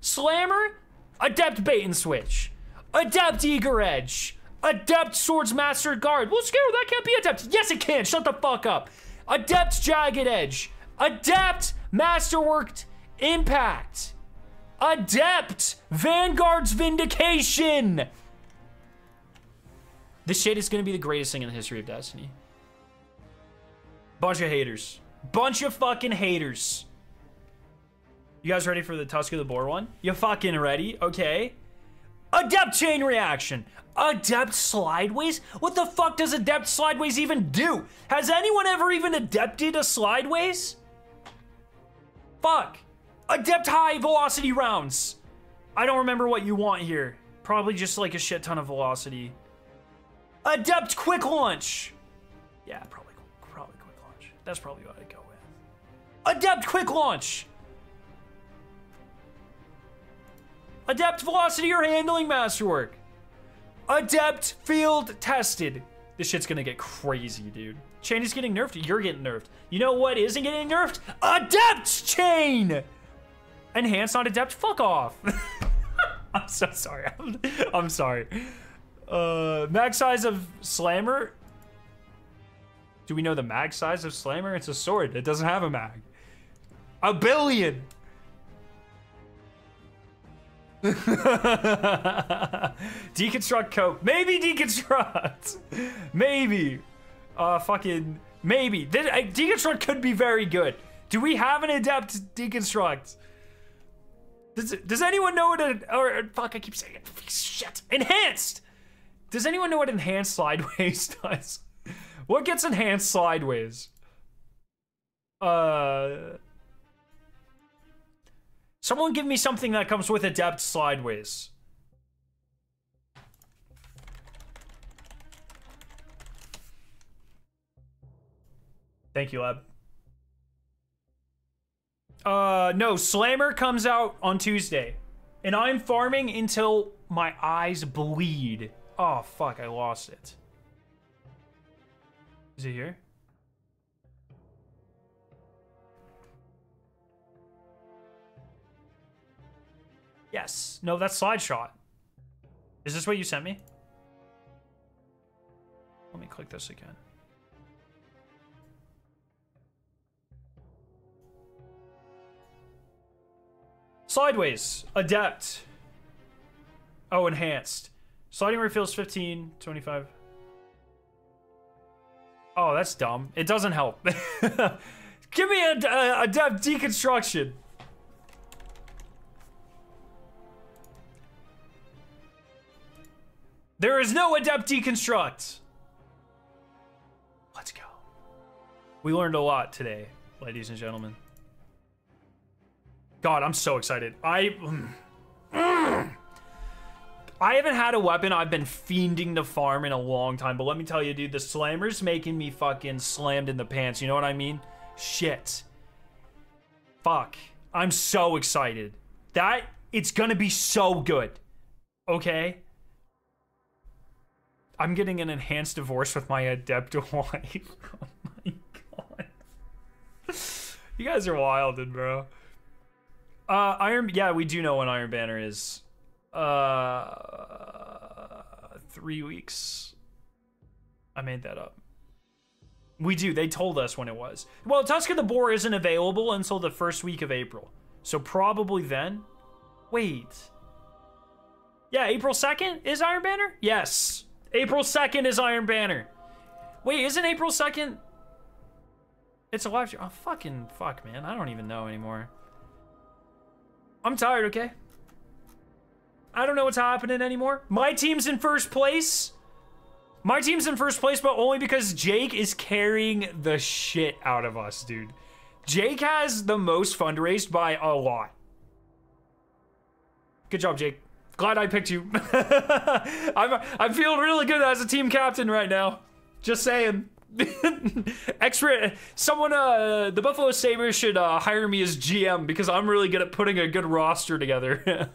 Slammer, Adept Bait and Switch, Adept Eager Edge, Adept Swords Master Guard. Well, Scarrow, that can't be Adept. Yes, it can, shut the fuck up. Adept Jagged Edge, Adept Masterworked Impact, Adept Vanguard's Vindication. This shit is gonna be the greatest thing in the history of Destiny. Bunch of haters. Bunch of fucking haters. You guys ready for the Tusk of the Boar one? You fucking ready? Okay. Adept Chain Reaction. Adept Slideways? What the fuck does Adept Slideways even do? Has anyone ever even adepted a Slideways? Fuck. Adept High Velocity Rounds. I don't remember what you want here. Probably just like a shit ton of velocity. Adept Quick Launch. Yeah, probably Quick Launch. That's probably what I'd go with. Adept Quick Launch. Adept Velocity or Handling Masterwork. Adept Field Tested. This shit's gonna get crazy, dude. Chain is getting nerfed. You're getting nerfed. You know what isn't getting nerfed? Adept Chain. Enhanced on Adept. Fuck off. I'm so sorry. I'm sorry. Mag size of Slammer. Do we know the mag size of Slammer? It's a sword. It doesn't have a mag. 1 billion. Deconstruct coke. Maybe deconstruct. Maybe. Fucking maybe. Deconstruct could be very good. Do we have an adept deconstruct? Does anyone know what a, or fuck, I keep saying it. Shit. Enhanced. Does anyone know what enhanced Slideways does? What gets enhanced Slideways? Someone give me something that comes with adept Slideways. Thank you, Lab. No, Slammer comes out on Tuesday, and I'm farming until my eyes bleed. Oh, fuck, I lost it. Is it here? Yes. No, that's Slideshot. Is this what you sent me? Let me click this again. Slideways. Adept. Oh, enhanced. Sliding refills 15, 25. Oh, that's dumb. It doesn't help. Give me a adept deconstruction. There is no adept deconstruct. Let's go. We learned a lot today, ladies and gentlemen. God, I'm so excited. I haven't had a weapon I've been fiending to farm in a long time, but let me tell you, dude, the Slammer's making me fucking slammed in the pants. You know what I mean? Shit. Fuck. I'm so excited. That, it's gonna be so good. Okay? I'm getting an enhanced divorce with my adept wife. Oh my god. You guys are wildin', bro. Iron, yeah, we do know when Iron Banner is. 3 weeks. I made that up. We do, they told us when it was. Well, Tusk of the Boar isn't available until the first week of April. So probably then. Wait. Yeah, April 2nd is Iron Banner? Yes. April 2nd is Iron Banner. Wait, isn't April 2nd? It's a live stream. Oh, fucking fuck, man. I don't even know anymore. I'm tired, okay? I don't know what's happening anymore. My team's in first place. My team's in first place, but only because Jake is carrying the shit out of us, dude. Jake has the most fundraised by a lot. Good job, Jake. Glad I picked you. I'm feeling really good as a team captain right now. Just saying. Extra, someone, the Buffalo Sabres should hire me as GM because I'm really good at putting a good roster together.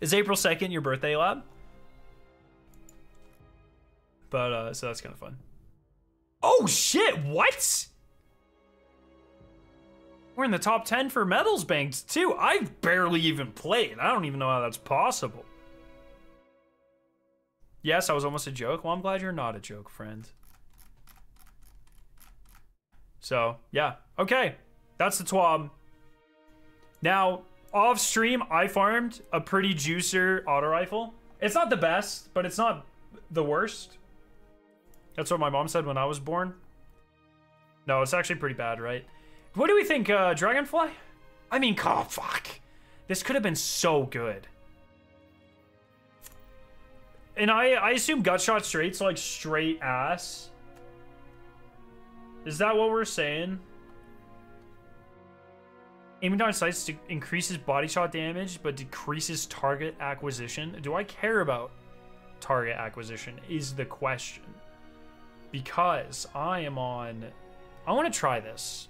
Is April 2nd your birthday, Lab? But, so that's kind of fun. Oh shit, what? We're in the top 10 for medals banked too. I've barely even played. I don't even know how that's possible. Yes, I was almost a joke. Well, I'm glad you're not a joke, friend. So, yeah. Okay. That's the TWAB. Now, off stream, I farmed a pretty juicer auto rifle. It's not the best, but it's not the worst. That's what my mom said when I was born. No, it's actually pretty bad, right? What do we think, Dragonfly? I mean, oh, fuck. This could have been so good. And I assume Gutshot Straight's like straight ass. Is that what we're saying? Aiming down sights increases body shot damage, but decreases target acquisition. Do I care about target acquisition is the question. Because I am on... I want to try this.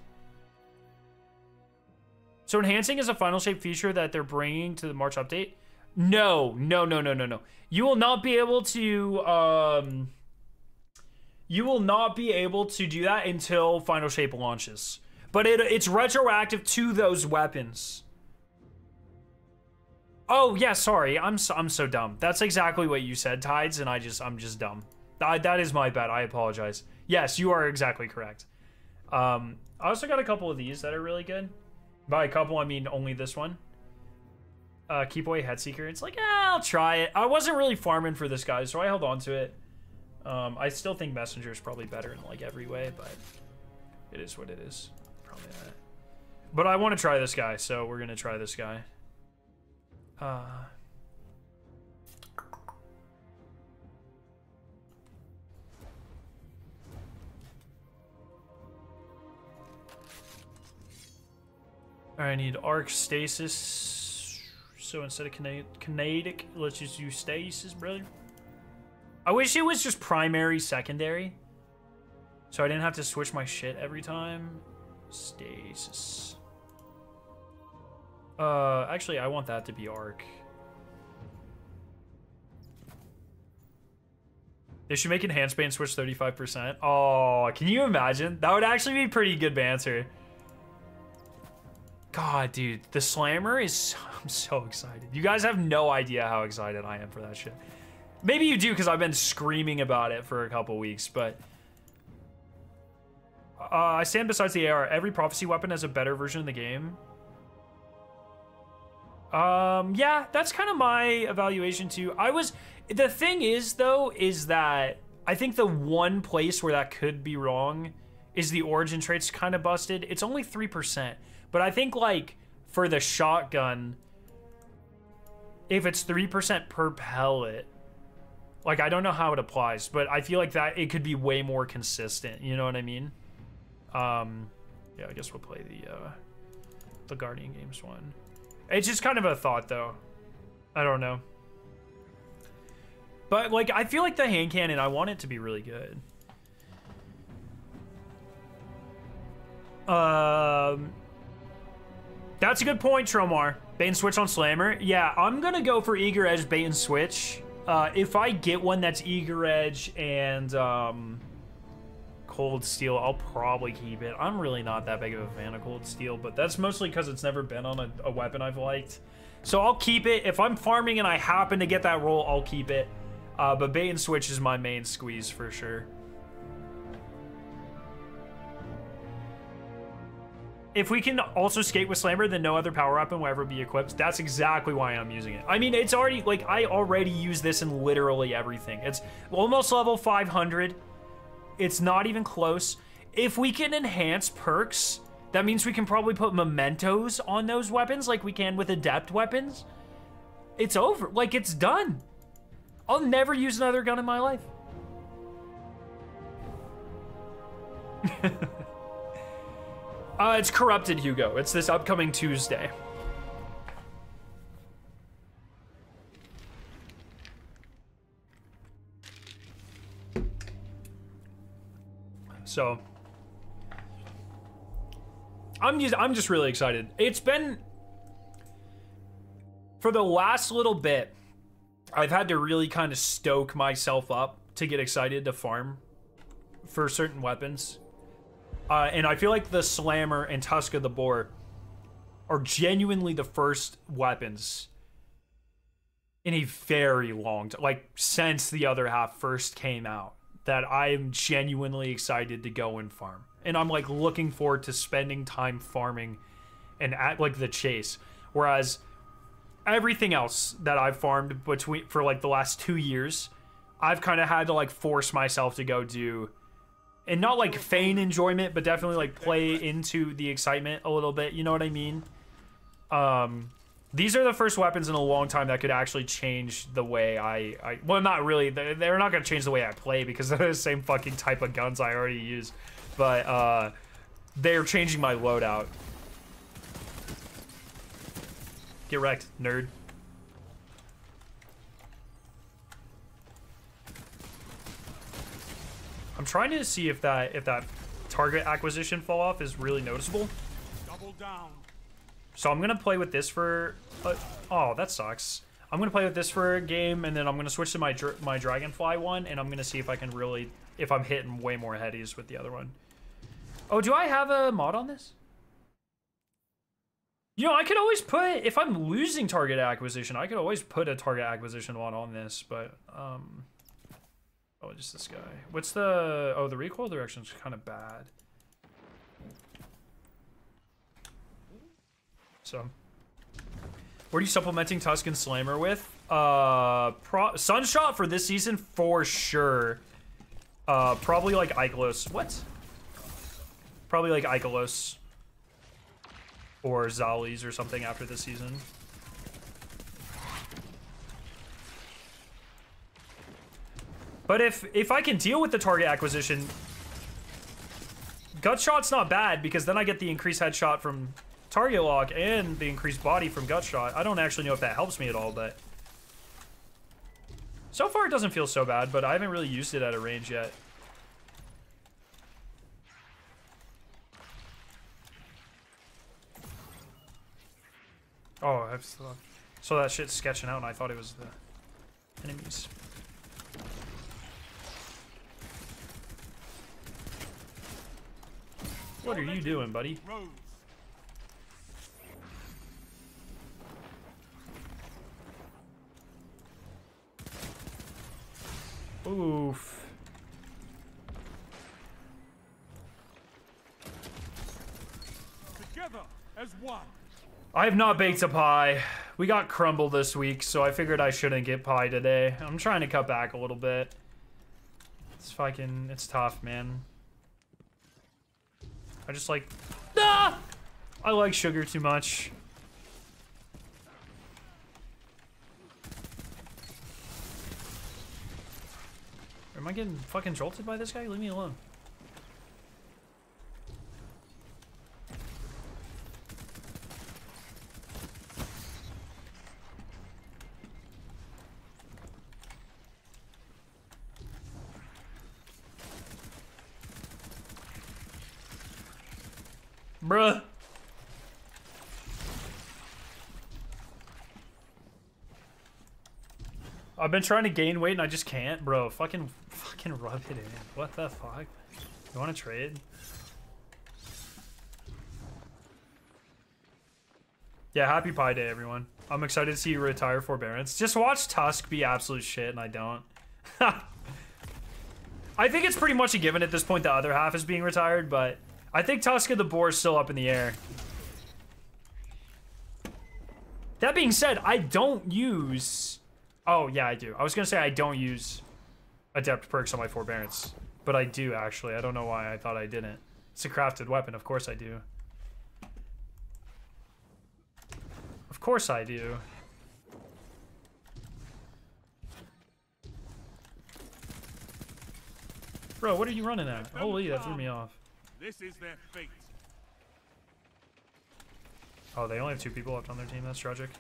So enhancing is a Final Shape feature that they're bringing to the March update. No, no, no, no, no, no. You will not be able to, you will not be able to do that until Final Shape launches. But it's retroactive to those weapons. Oh yeah, sorry. I'm so dumb. That's exactly what you said, Tides, and I'm just dumb. That is my bad. I apologize. Yes, you are exactly correct. I also got a couple of these that are really good. By a couple, I mean only this one. Keep away Headseeker. It's like, ah, I'll try it. I wasn't really farming for this guy, so I held on to it. I still think Messenger is probably better in like every way, but it is what it is. Probably not. But I want to try this guy, so we're gonna try this guy. All right, I need Arc Stasis. So instead of kinetic, let's just use stasis, brother. I wish it was just primary, secondary. So I didn't have to switch my shit every time. Stasis. Actually, I want that to be arc. They should make enhanced bait and switch 35%. Oh, can you imagine? That would actually be pretty good banter. God, dude, the Slammer is... I'm so excited. You guys have no idea how excited I am for that shit. Maybe you do, because I've been screaming about it for a couple weeks, but... I stand besides the AR. Every Prophecy weapon has a better version of the game. Yeah, that's kind of my evaluation, too. The thing is, though, is that I think the one place where that could be wrong is the Origin Trait's kind of busted. It's only 3%. But I think, like, for the shotgun, if it's 3% per pellet, like, I don't know how it applies, but I feel like that it could be way more consistent. You know what I mean? Yeah, I guess we'll play the Guardian Games one. It's just kind of a thought, though. I don't know. But, like, I feel like the hand cannon, I want it to be really good. That's a good point, Tromar. Bait and switch on Slammer. Yeah, I'm gonna go for Eager Edge bait and switch. If I get one that's Eager Edge and Cold Steel, I'll probably keep it. I'm really not that big of a fan of Cold Steel, but that's mostly because it's never been on a weapon I've liked. So I'll keep it. If I'm farming and I happen to get that roll, I'll keep it. But Bait and Switch is my main squeeze for sure. If we can also skate with Slammer, then no other power weapon will ever be equipped. That's exactly why I'm using it. I mean, it's already, like, I already use this in literally everything. It's almost level 500. It's not even close. If we can enhance perks, that means we can probably put mementos on those weapons like we can with adept weapons. It's over. Like, it's done. I'll never use another gun in my life. It's Corrupted, Hugo. It's this upcoming Tuesday. So I'm just really excited. It's been, for the last little bit, I've had to really kind of stoke myself up to get excited to farm for certain weapons. And I feel like the Slammer and Tusk of the Boar are genuinely the first weapons in a very long time, like since the other half first came out, that I am genuinely excited to go and farm. And I'm like looking forward to spending time farming and at like the chase. Whereas everything else that I've farmed between for like the last 2 years, I've kind of had to like force myself to go do. And not like feign enjoyment, but definitely like play into the excitement a little bit. You know what I mean? These are the first weapons in a long time that could actually change the way I well, not really. They're not going to change the way I play because they're the same fucking type of guns I already use. But they're changing my loadout. Get wrecked, nerd. I'm trying to see if that target acquisition fall off is really noticeable. Double down. So I'm gonna play with this for oh, that sucks. I'm gonna play with this for a game, and then I'm gonna switch to my Dragonfly one, and I'm gonna see if I can really, if I'm hitting way more headies with the other one. Oh, do I have a mod on this? You know, I could always put, if I'm losing target acquisition, I could always put a target acquisition mod on this, but oh, just this guy. What's the... Oh, the recoil direction's kind of bad. So. What are you supplementing Tusk and Slammer with? Sunshot for this season, for sure. Probably like Ikelos. What? Probably like Ikelos. Or Zali's or something after this season. But if I can deal with the target acquisition, Gutshot's not bad because then I get the increased headshot from target lock and the increased body from Gutshot. I don't actually know if that helps me at all, but so far it doesn't feel so bad, but I haven't really used it at a range yet. Oh, I saw that shit sketching out and I thought it was the enemies. What are you doing, buddy? Oof. Together as one. I have not baked a pie. We got crumble this week, so I figured I shouldn't get pie today. I'm trying to cut back a little bit. It's fucking, it's tough, man. I just like, ah! I like sugar too much. Am I getting fucking jolted by this guy? Leave me alone. Bruh. I've been trying to gain weight and I just can't, bro. Fucking rub it in. What the fuck? You want to trade? Yeah, happy Pi Day, everyone. I'm excited to see you retire Forbearance. Just watch Tusk be absolute shit, and I don't. I think it's pretty much a given at this point the other half is being retired, but I think Tusk of the Boar is still up in the air. That being said, I don't use... Oh, yeah, I do. I was going to say I don't use Adept Perks on my Forbearance, but I do, actually. I don't know why I thought I didn't. It's a crafted weapon. Of course I do. Of course I do. Bro, what are you running at? Holy, that threw me off. This is their fate. Oh, they only have 2 people left on their team. That's tragic.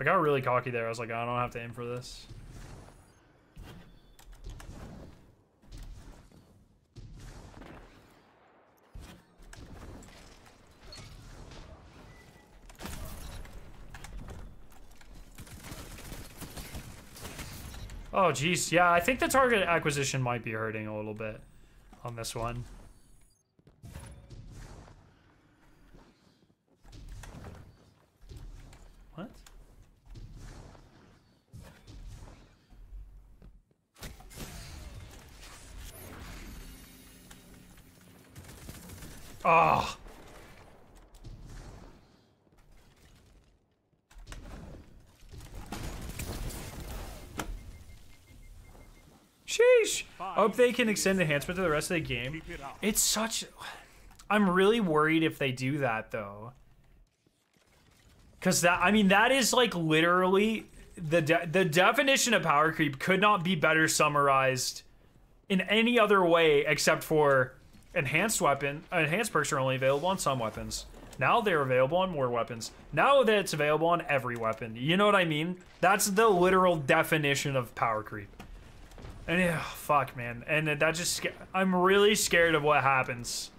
I got really cocky there. I was like, I don't have to aim for this. Oh, geez. Yeah, I think the target acquisition might be hurting a little bit on this one. What? Oh. Sheesh. I hope they can extend enhancement to the rest of the game. It's such... I'm really worried if they do that, though. Because that... I mean, that is, like, literally... The definition of power creep could not be better summarized in any other way except for enhanced weapon... Enhanced perks are only available on some weapons. Now they're available on more weapons. Now that it's available on every weapon. You know what I mean? That's the literal definition of power creep. And yeah, fuck, man. And that just, I'm really scared of what happens.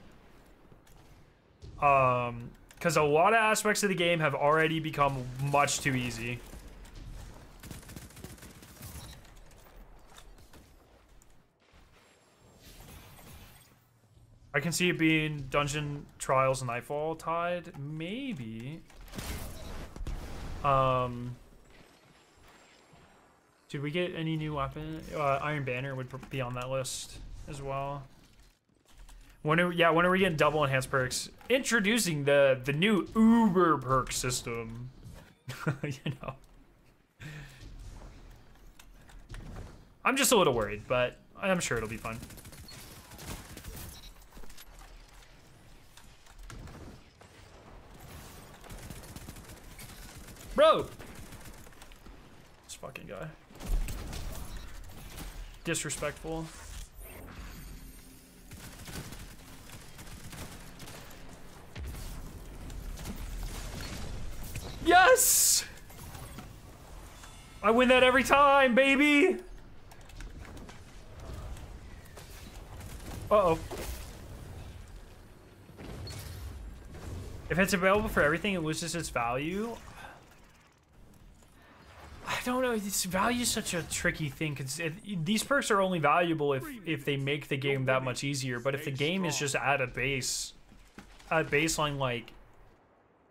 Because a lot of aspects of the game have already become much too easy. I can see it being Dungeon Trials and Nightfall tied, maybe. Did we get any new weapon? Iron Banner would be on that list as well. When are we getting double enhanced perks? Introducing the new Uber perk system. You know. I'm just a little worried, but I'm sure it'll be fun. Bro! This fucking guy. Disrespectful. Yes! I win that every time, baby! Uh-oh. If it's available for everything, it loses its value. I don't know, this value is such a tricky thing because these perks are only valuable if they make the game that much easier, but if the game is just at a baseline like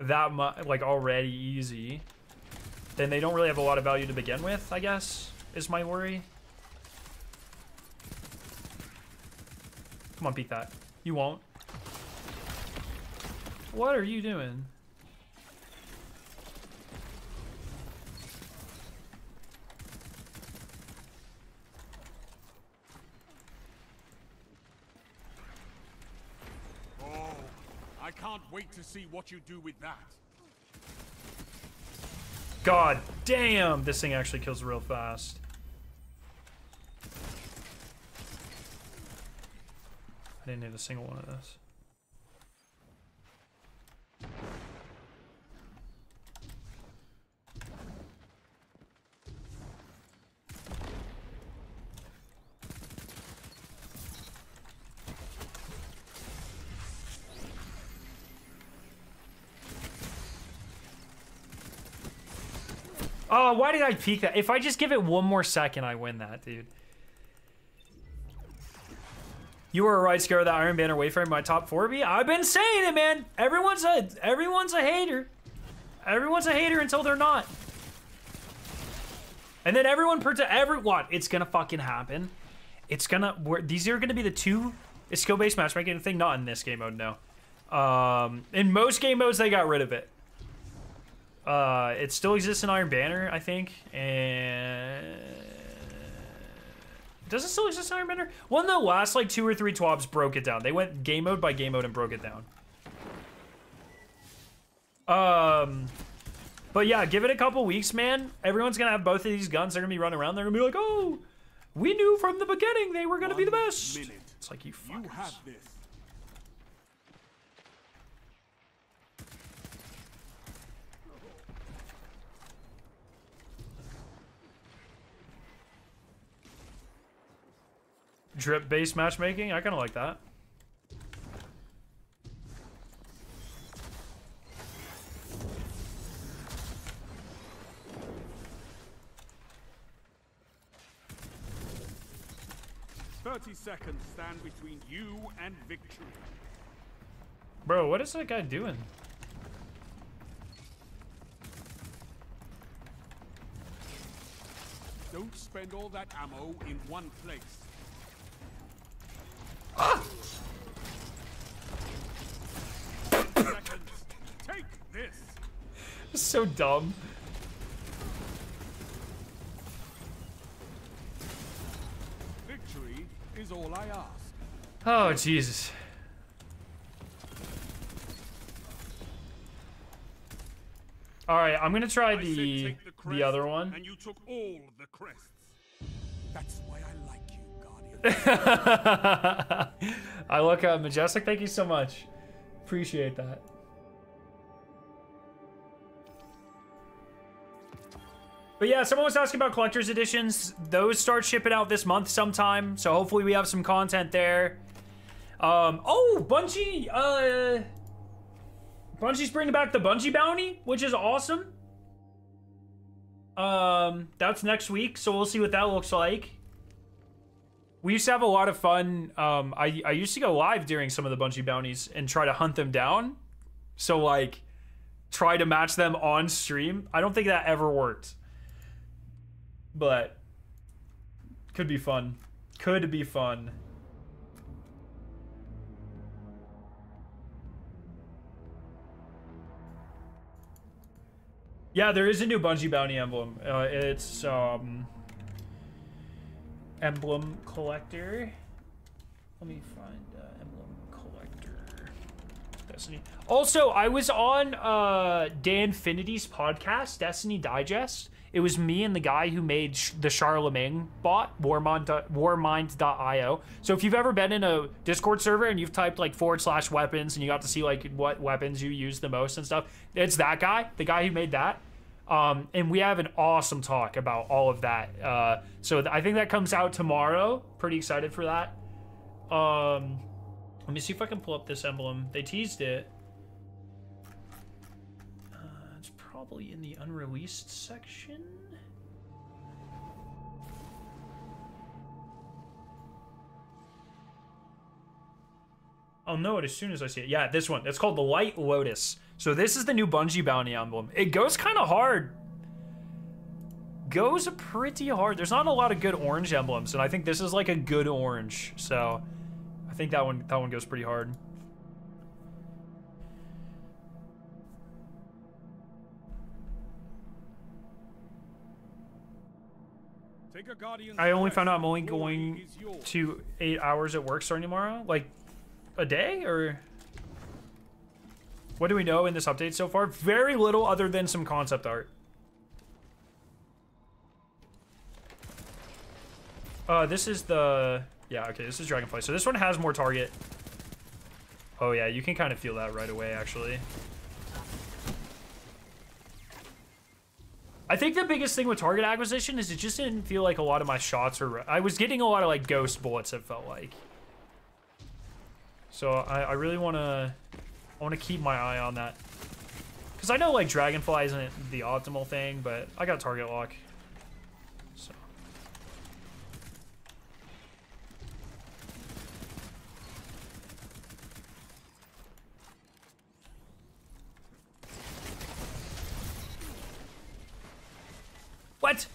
that much, like already easy, then they don't really have a lot of value to begin with, I guess, is my worry. Come on, beat that. You won't. What are you doing? Can't wait to see what you do with that. God damn, this thing actually kills real fast. I didn't hit a single one of those. Oh, why did I peek that? If I just give it one more second, I win that, dude. You were right, Scar, that Iron Banner Wayfarer, my top 4B. I've been saying it, man. Everyone's a hater. Everyone's a hater until they're not. And then everyone, it's gonna fucking happen. It's gonna, these are gonna be the two skill-based matchmaking thing, not in this game mode, no. In most game modes, they got rid of it. It still exists in Iron Banner, I think, and... Does it still exist in Iron Banner? Well, in the last, like, 2 or 3 TWABs broke it down. They went game mode by game mode and broke it down. But yeah, give it a couple weeks, man. Everyone's gonna have both of these guns. They're gonna be running around. They're gonna be like, oh, we knew from the beginning they were gonna be the best. It's like, you fuckers. You have this. Drip-based matchmaking? I kind of like that. Seconds stand between you and victory. Bro, what is that guy doing? Don't spend all that ammo in one place. Ah! Seconds. Take this. It's so dumb. Victory is all I ask. Oh, Jesus. All right, I'm gonna try the other one. And you took all the crests. That's why I like you, Guardian. I look up, Majestic. Thank you so much. Appreciate that. But yeah, someone was asking about collector's editions. Those start shipping out this month sometime, so hopefully we have some content there. Oh, Bungie, Bungie's bringing back the Bungie bounty, which is awesome. That's next week, so we'll see what that looks like. We used to have a lot of fun. I used to go live during some of the Bungie bounties and try to hunt them down. So like, try to match them on stream. I don't think that ever worked. But could be fun. Could be fun. Yeah, there is a new Bungie bounty emblem. It's emblem collector. Let me find emblem collector. Destiny. Also, I was on Danfinity's podcast, Destiny Digest. It was me and the guy who made the Charlemagne bot, warmind.io. So if you've ever been in a Discord server and you've typed like /weapons and you got to see like what weapons you use the most and stuff, it's that guy, the guy who made that. And we have an awesome talk about all of that. So I think that comes out tomorrow. Pretty excited for that. Let me see if I can pull up this emblem. They teased it. In the unreleased section. I'll know it as soon as I see it. Yeah, this one. It's called the Light Lotus. So this is the new Bungie bounty emblem. It goes kind of hard. Goes pretty hard. There's not a lot of good orange emblems, and I think this is like a good orange. So I think that one goes pretty hard. I only found out I'm only going to 8 hours at work starting tomorrow. Like, a day? Or what do we know in this update so far? Very little other than some concept art. This is the... Yeah, okay, this is Dragonfly. So this one has more target. Oh yeah, you can kind of feel that right away, actually. I think the biggest thing with target acquisition is it just didn't feel like a lot of my shots were... I was getting a lot of, like, ghost bullets, it felt like. So I really want to keep my eye on that. Because I know, like, Dragonfly isn't the optimal thing, but I got target lock. So. What?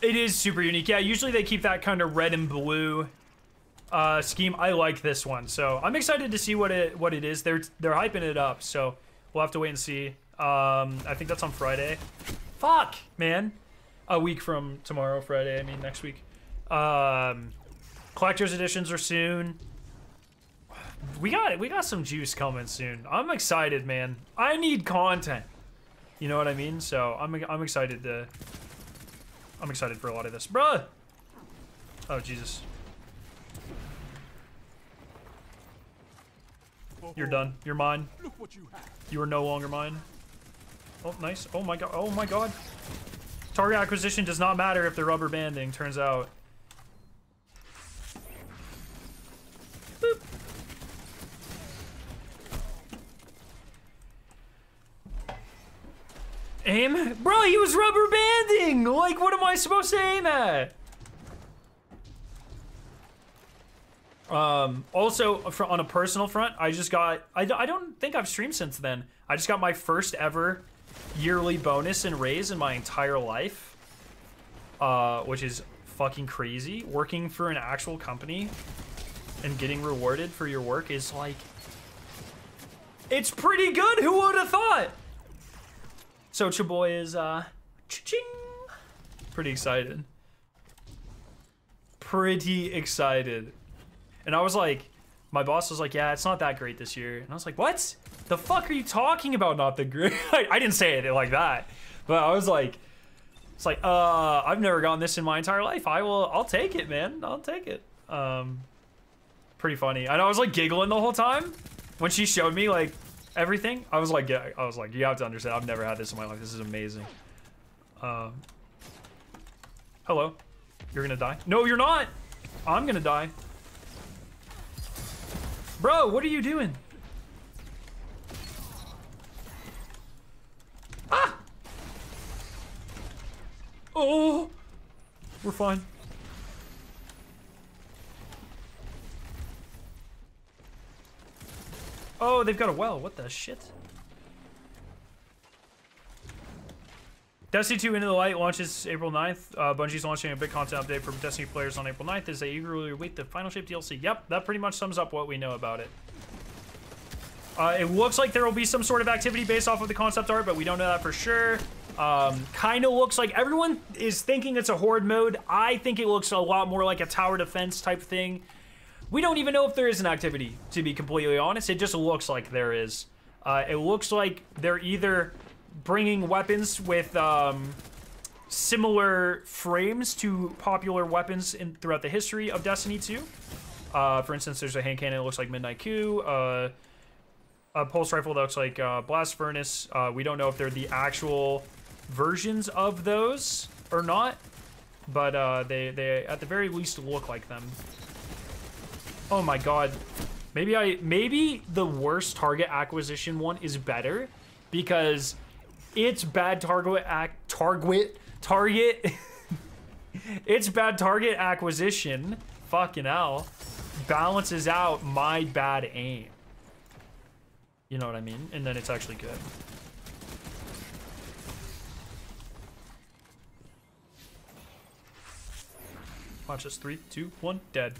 It is super unique. Yeah, usually they keep that kind of red and blue scheme. I like this one, so I'm excited to see what it is. They're hyping it up, so we'll have to wait and see. I think that's on Friday. Fuck, man. A week from tomorrow, Friday. I mean, next week. Collector's editions are soon. We got some juice coming soon. I'm excited, man. I need content. You know what I mean? So I'm excited to. I'm excited for a lot of this, bruh. Oh, Jesus. You're done. You're mine. Look what you have. You are no longer mine. Oh, nice. Oh my god. Oh my god. Target acquisition does not matter if they're rubber banding, turns out. Boop. Aim? Bro, he was rubber banding! Like, what am I supposed to aim at? Also, on a personal front, I just got, I don't think I've streamed since then. I just got my first ever yearly bonus and raise in my entire life, which is fucking crazy. Working for an actual company and getting rewarded for your work is like, it's pretty good. Who would have thought? So Chaboy is, cha-ching, pretty excited. Pretty excited. And I was like, my boss was like, yeah, it's not that great this year. And I was like, what? The fuck are you talking about not the great? I didn't say it like that. But I was like, it's like, I've never gotten this in my entire life. I'll take it, man. I'll take it. Pretty funny. And I was like giggling the whole time when she showed me like everything. I was like, you have to understand. I've never had this in my life. This is amazing. Hello. You're gonna die? No, you're not. I'm gonna die. Bro, what are you doing? Ah! Oh! We're fine. Oh, they've got a well. What the shit? Destiny 2 Into the Light launches April 9th. Bungie's launching a big content update for Destiny players on April 9th as they eagerly await the Final Shape DLC. Yep, that pretty much sums up what we know about it. It looks like there will be some sort of activity based off of the concept art, but we don't know that for sure. Kind of looks like everyone is thinking it's a horde mode. I think it looks a lot more like a tower defense type thing. We don't even know if there is an activity, to be completely honest. It just looks like there is. It looks like they're either bringing weapons with similar frames to popular weapons throughout the history of Destiny 2. For instance, there's a hand cannon that looks like Midnight Coup, a pulse rifle that looks like Blast Furnace. We don't know if they're the actual versions of those or not, but they at the very least look like them. Oh my god. Maybe the worst target acquisition one is better because it's bad target acquisition, fucking hell, balances out my bad aim. You know what I mean? And then it's actually good. Watch this, 3, 2, 1, dead.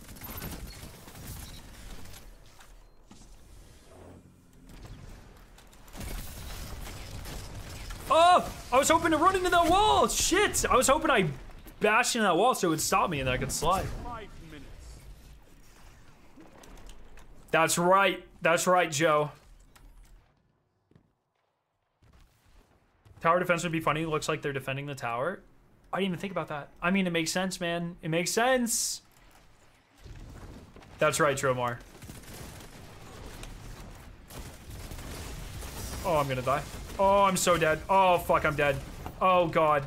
Oh, I was hoping to run into that wall. Shit, I was hoping I bashed into that wall so it would stop me and I could slide. That's right, Joe. Tower defense would be funny. Looks like they're defending the tower. I didn't even think about that. I mean, it makes sense, man. It makes sense. That's right, Tromar. Oh, I'm gonna die. Oh, I'm so dead. Oh, fuck, I'm dead. Oh, God.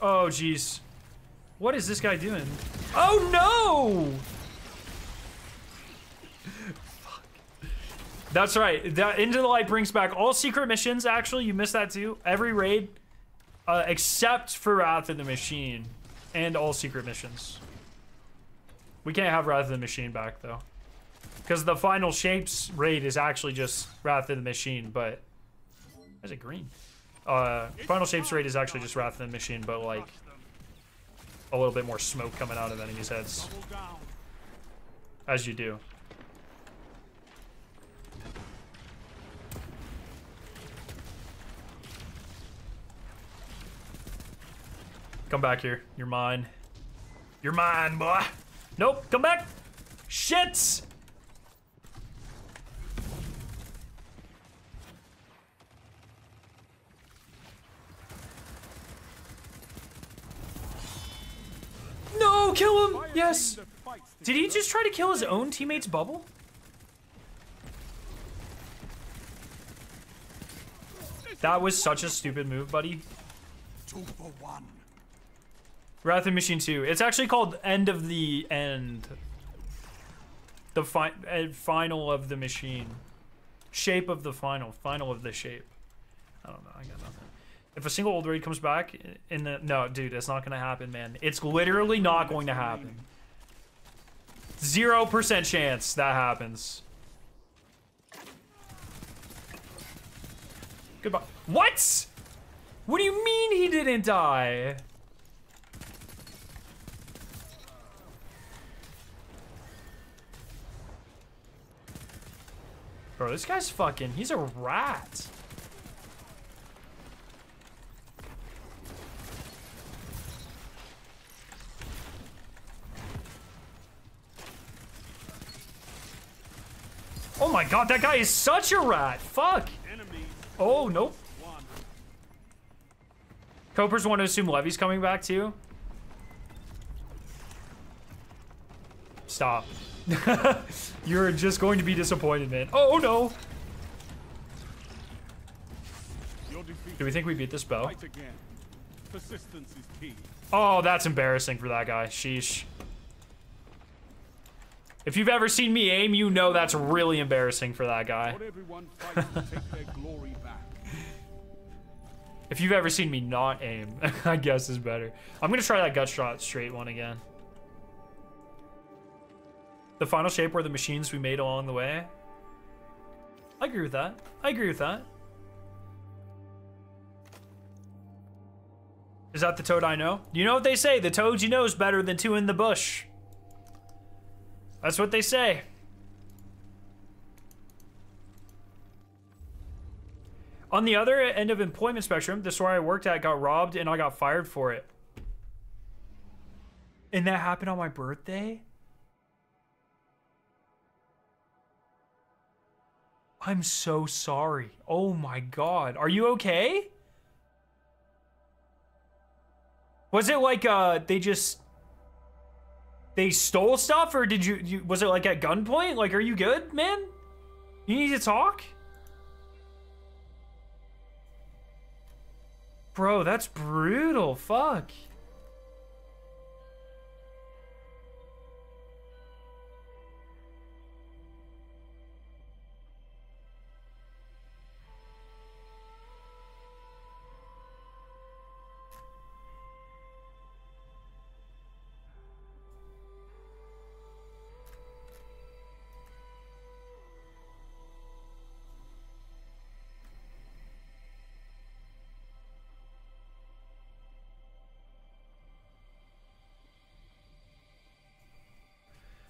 Oh, jeez. What is this guy doing? Oh, no! Fuck. That's right. That Into the Light brings back all secret missions. Actually, you missed that too. Every raid, except for Wrath of the Machine, and all secret missions. We can't have Wrath of the Machine back though, because the Final Shapes raid is actually just Wrath of the Machine. But is it green? Final Shapes raid is actually just Wrath of the Machine, but like a little bit more smoke coming out of enemies' heads, as you do. Come back here. You're mine. You're mine, boy. Nope. Come back. Shits. No, kill him. Yes. Did he just try to kill his own teammate's bubble? That was such a stupid move, buddy. 2 for 1. Wrath of the Machine 2. It's actually called End of the End. The final of the machine. Shape of the final. Final of the shape. I don't know. I got nothing. If a single old raid comes back in the... No, dude. It's not going to happen, man. It's literally not going to happen. 0% chance that happens. Goodbye. What? What do you mean he didn't die? Bro, this guy's fucking, he's a rat. Oh my God, that guy is such a rat. Fuck. Oh, nope. Copers want to assume Levy's coming back too. Stop. You're just going to be disappointed, man. Oh no! Do we think we beat this bow? Oh, that's embarrassing for that guy. Sheesh. If you've ever seen me aim, you know that's really embarrassing for that guy. If you've ever seen me not aim, I guess is better. I'm gonna try that gut shot straight one again. The Final Shape were the machines we made along the way. I agree with that. I agree with that. Is that the toad I know? You know what they say, the toad you know is better than two in the bush. That's what they say. On the other end of employment spectrum, the store I worked at got robbed and I got fired for it. And that happened on my birthday? I'm so sorry. Oh my God. Are you okay? Was it like they stole stuff, or did you was it like at gunpoint? Like, are you good, man? You need to talk? Bro, that's brutal. Fuck.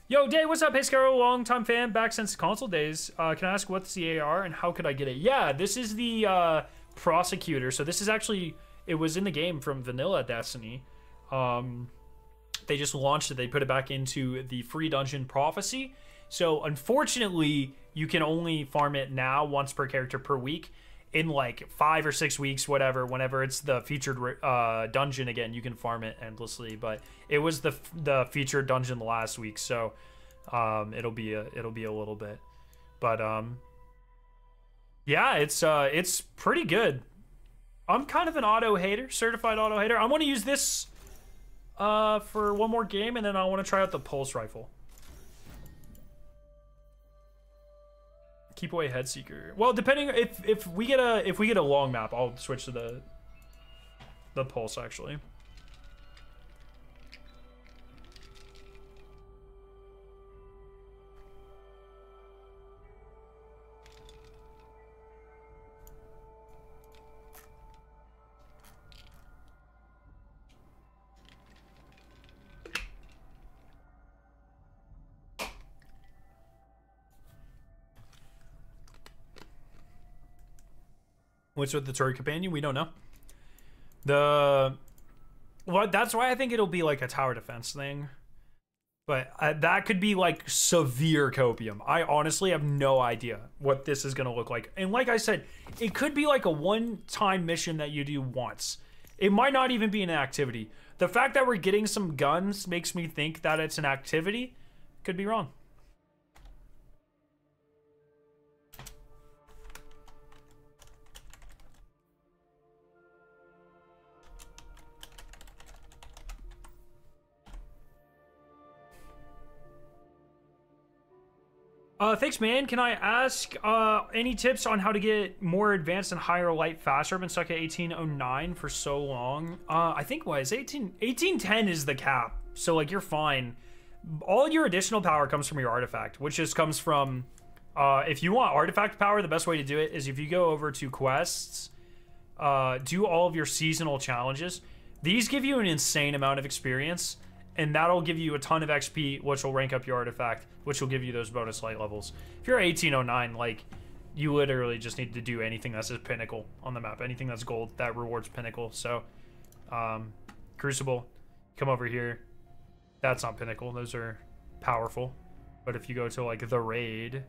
Yo, Day, what's up? Hey, Scaro, long-time fan, back since console days. Can I ask what's the AR and how could I get it? Yeah, this is the prosecutor. So this is actually, it was in the game from Vanilla Destiny. They just launched it. They put it back into the free dungeon Prophecy. So unfortunately, you can only farm it now once per character per week. In like 5 or 6 weeks, whatever, whenever it's the featured dungeon again, you can farm it endlessly. But it was the featured dungeon last week, so it'll be a little bit. But yeah, it's pretty good. I'm kind of an auto hater, certified auto hater. I want to use this for one more game, and then I want to try out the pulse rifle. Keep away Headseeker. Well, depending if we get a long map, I'll switch to the Pulse actually. What's with the Turret Companion? We don't know. Well, that's why I think it'll be like a tower defense thing. But that could be like severe Copium. I honestly have no idea what this is going to look like. And like I said, it could be like a one-time mission that you do once. It might not even be an activity. The fact that we're getting some guns makes me think that it's an activity. Could be wrong. Thanks, man. Can I ask any tips on how to get more advanced and higher light faster? I've been stuck at 1809 for so long. I think what is 1810 is the cap. So like you're fine. All your additional power comes from your artifact, which just comes from if you want artifact power, the best way to do it is if you go over to quests, do all of your seasonal challenges. These give you an insane amount of experience. And that'll give you a ton of XP, which will rank up your artifact, which will give you those bonus light levels. If you're 1809, like, you literally just need to do anything that's a pinnacle on the map. Anything that's gold, that rewards pinnacle. So, Crucible, come over here. That's not pinnacle. Those are powerful. But if you go to, like, the raid,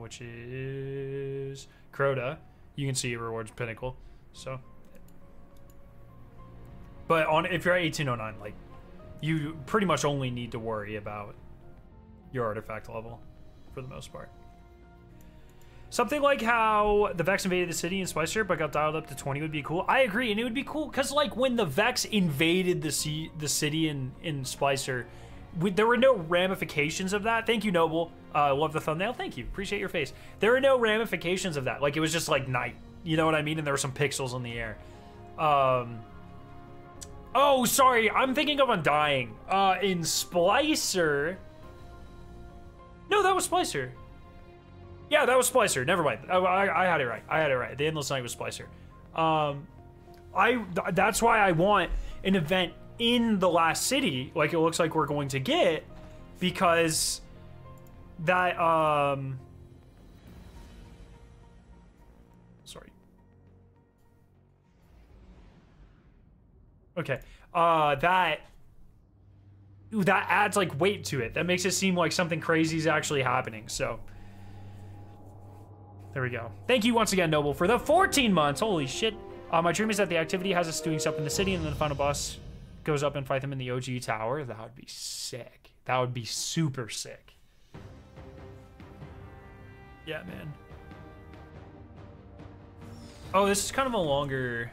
which is Crota, you can see it rewards pinnacle. So, but on if you're at 1809, like, you pretty much only need to worry about your artifact level for the most part. Something like how the Vex invaded the city in Splicer but got dialed up to 20 would be cool. I agree, and it would be cool because like when the Vex invaded the city in Splicer, there were no ramifications of that. Thank you, Noble. Love the thumbnail. Thank you. Appreciate your face. There were no ramifications of that. Like it was just like night. You know what I mean? And there were some pixels in the air. Oh, sorry, I'm thinking of Undying. In Splicer... No, that was Splicer. Yeah, that was Splicer. Never mind. I had it right. I had it right. The Endless Night was Splicer. That's why I want an event in the last city, like it looks like we're going to get, because that... Okay, that adds like weight to it. That makes it seem like something crazy is actually happening. So there we go. Thank you once again, Noble, for the 14 months. Holy shit. My dream is that the activity has us doing stuff in the city and then the final boss goes up and fight them in the OG tower. That would be sick. That would be super sick. Yeah, man. Oh, this is kind of a longer...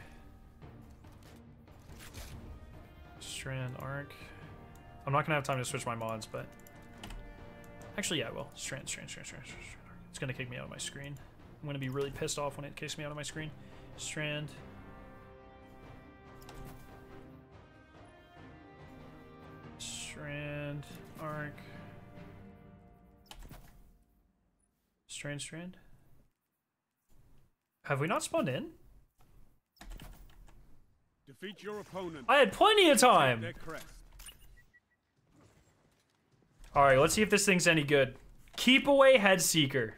Strand arc. I'm not gonna have time to switch my mods, but actually, yeah, I will. Strand arc. It's gonna kick me out of my screen. I'm gonna be really pissed off when it kicks me out of my screen. Strand. Strand arc. Strand. Have we not spawned in? Defeat your opponent. I had plenty of time. All right, let's see if this thing's any good. Keep away Headseeker.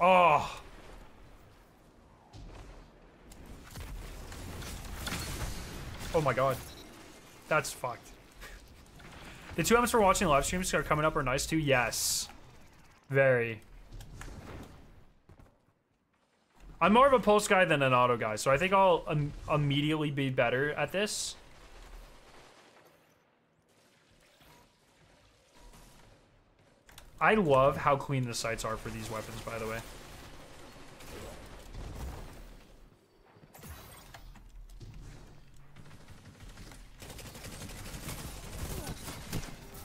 Oh. Oh my God. That's fucked. The 2 hours for watching live streams are coming up are nice too. Yes. Very. I'm more of a pulse guy than an auto guy, so I think I'll immediately be better at this. I love how clean the sights are for these weapons, by the way.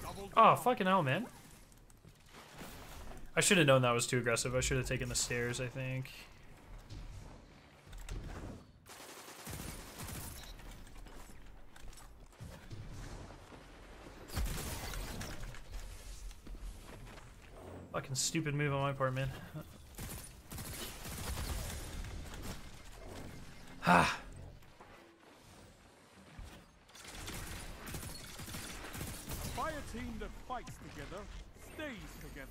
Double Oh, fucking hell, man. I should have known that was too aggressive. I should have taken the stairs, I think. Fucking stupid move on my part, man. Ah. A fire team that fights together stays together.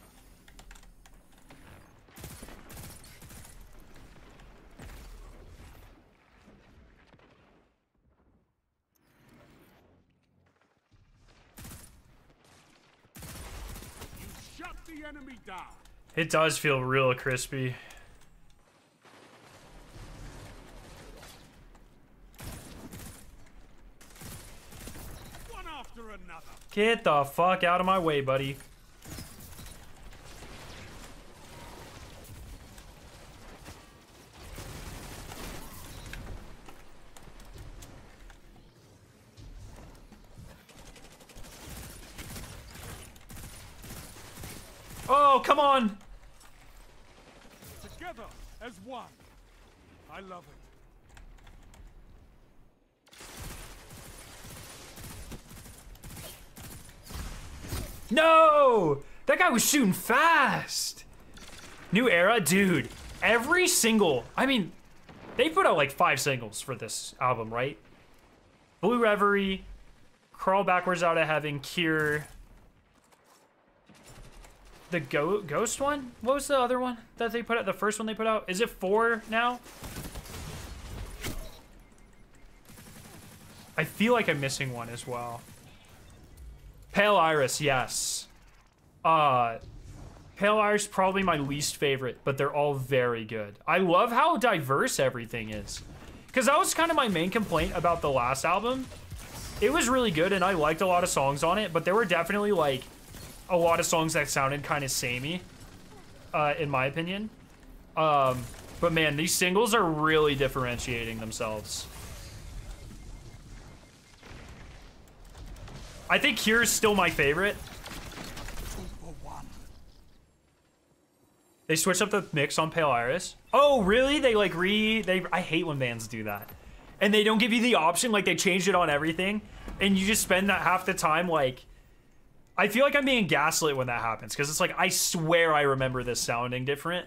Enemy down. It does feel real crispy. One after another. Get the fuck out of my way, buddy. Come on! Together as one. I love it. No! That guy was shooting fast! New era? Dude, every single... I mean, they put out like 5 singles for this album, right? Blue Reverie, Crawl Backwards Out of Heaven, Cure... The ghost one? What was the other one that they put out? The first one they put out? Is it 4 now? I feel like I'm missing one as well. Pale Iris, yes. Pale Iris, probably my least favorite, but they're all very good. I love how diverse everything is. Because that was kind of my main complaint about the last album. It was really good and I liked a lot of songs on it, but there were definitely like a lot of songs that sounded kind of samey, in my opinion. But man, these singles are really differentiating themselves. I think Cure's still my favorite. They switched up the mix on Pale Iris. Oh, really? They like I hate when bands do that. And they don't give you the option, like they changed it on everything. And you just spend that half the time like, I feel like I'm being gaslit when that happens, because it's like, I swear I remember this sounding different.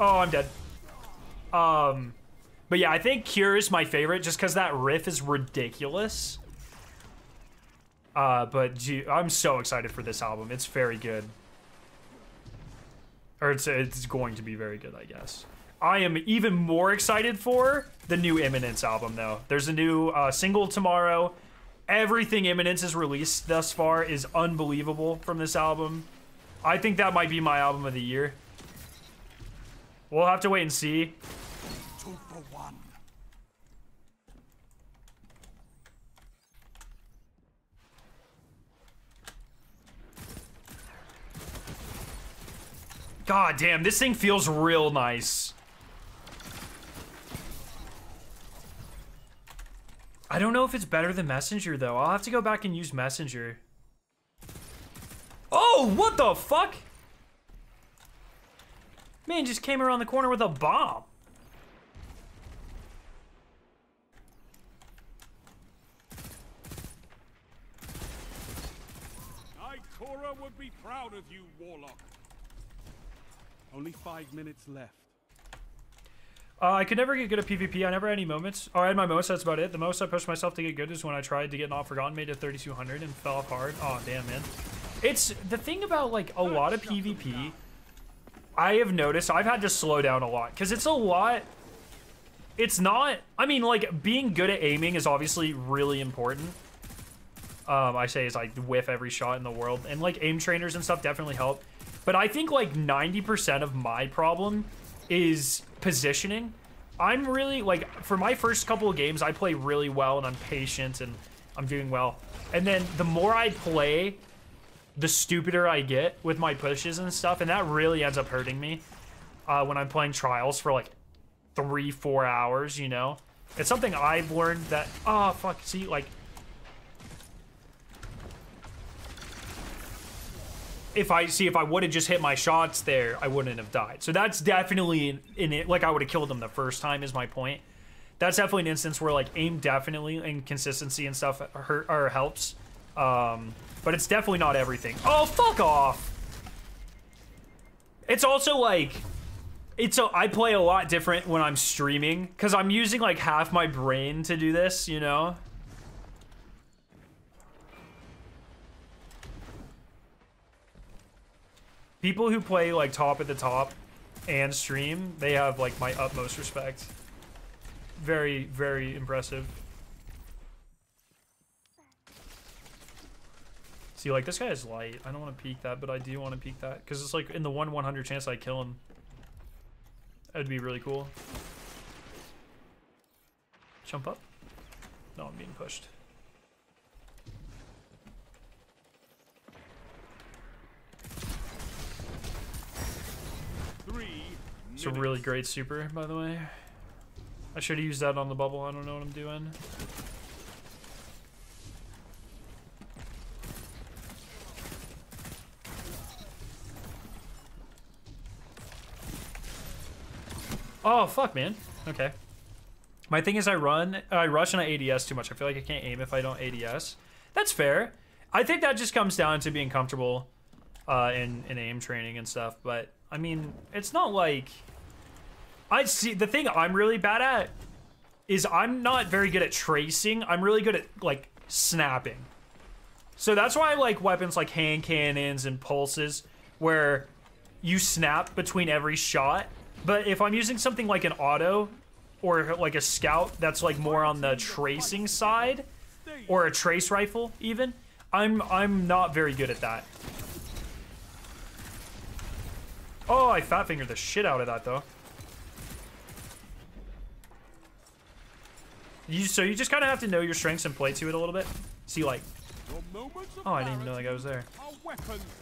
Oh, I'm dead. But yeah, I think Cure is my favorite just because that riff is ridiculous. But gee, I'm so excited for this album. It's very good. Or it's going to be very good, I guess. I am even more excited for the new Imminence album, though. There's a new single tomorrow. Everything Imminence has released thus far is unbelievable from this album. I think that might be my album of the year. We'll have to wait and see. 2 for 1. God damn, this thing feels real nice. I don't know if it's better than Messenger, though. I'll have to go back and use Messenger. Oh, what the fuck? Man just came around the corner with a bomb. Ikora would be proud of you, Warlock. Only 5 minutes left. I could never get good at PvP. I never had any moments. Oh, I had my most, that's about it. The most I pushed myself to get good is when I tried to get Not Forgotten, made it 3,200 and fell off hard. Oh, damn, man. It's the thing about like a lot of PvP, I have noticed I've had to slow down a lot because it's a lot. It's not, I mean, like being good at aiming is obviously really important. I say is like whiff every shot in the world and like aim trainers and stuff definitely help. But I think like 90% of my problem is positioning. I'm really like, for my first couple of games, I play really well and I'm patient and I'm doing well. And then the more I play, the stupider I get with my pushes and stuff. And that really ends up hurting me when I'm playing trials for like 3-4 hours, you know? It's something I've learned that, oh, fuck, see, like if I would have just hit my shots there, I wouldn't have died. So that's definitely in it. Like, I would have killed them the first time is my point. That's definitely an instance where like aim definitely and consistency and stuff hurt or helps. But it's definitely not everything. Oh, fuck off. It's also like, I play a lot different when I'm streaming because I'm using like half my brain to do this, you know? People who play like top at the top and stream, they have like my utmost respect. Very, very impressive. See, like, this guy is light. I don't want to peek that, but I do want to peek that because it's like in the 1/100 chance I kill him. That'd be really cool. Jump up. No, I'm being pushed. It's a really great super, by the way. I should have used that on the bubble. I don't know what I'm doing. Oh, fuck, man. Okay. My thing is I rush and I ADS too much. I feel like I can't aim if I don't ADS. That's fair. I think that just comes down to being comfortable in aim training and stuff. But, I mean, it's not like... I see, the thing I'm really bad at is I'm not very good at tracing. I'm really good at, like, snapping. So that's why I like weapons like hand cannons and pulses where you snap between every shot. But if I'm using something like an auto or like a scout that's like more on the tracing side or a trace rifle even, I'm not very good at that. Oh, I fat fingered the shit out of that though. So you just kind of have to know your strengths and play to it a little bit. See, like, oh, I didn't even know that guy was there.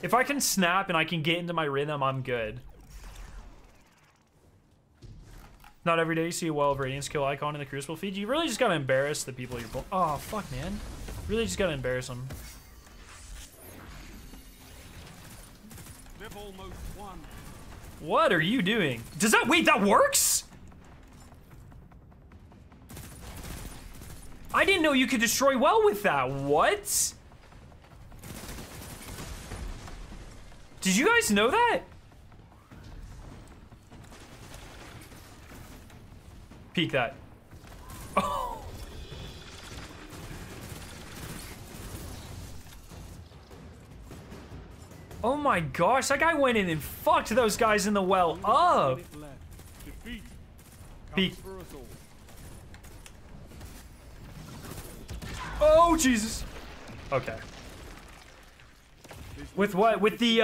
If I can snap and I can get into my rhythm, I'm good. Not every day you see a Well of Radiance kill icon in the Crucible feed. You really just gotta embarrass the people you're... Oh, fuck, man. Really just gotta embarrass them. They've almost won. What are you doing? Does that... Wait, that works? I didn't know you could destroy Well with that. What? Did you guys know that? Peek that. Oh. Oh my gosh, that guy went in and fucked those guys in the well up. Peek. Oh, Jesus. Okay. With what? With the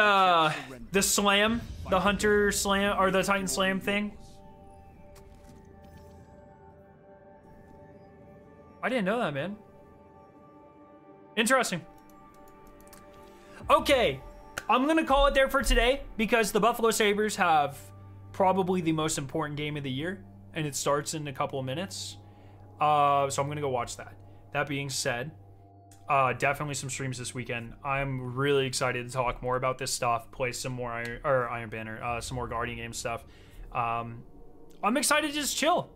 slam? The hunter slam or the Titan slam thing? I didn't know that, man. Interesting. Okay, I'm gonna call it there for today because the Buffalo Sabres have probably the most important game of the year and it starts in a couple of minutes. So I'm gonna go watch that. That being said, definitely some streams this weekend. I'm really excited to talk more about this stuff, play some more Iron Banner, some more Guardian Games stuff. I'm excited to just chill.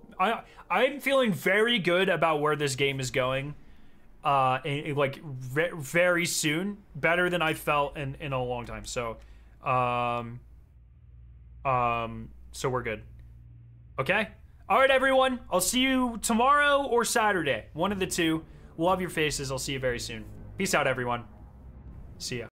I'm feeling very good about where this game is going, and like very soon, better than I felt in a long time. So, so we're good. Okay. All right, everyone. I'll see you tomorrow or Saturday. One of the two. Love your faces. I'll see you very soon. Peace out, everyone. See ya.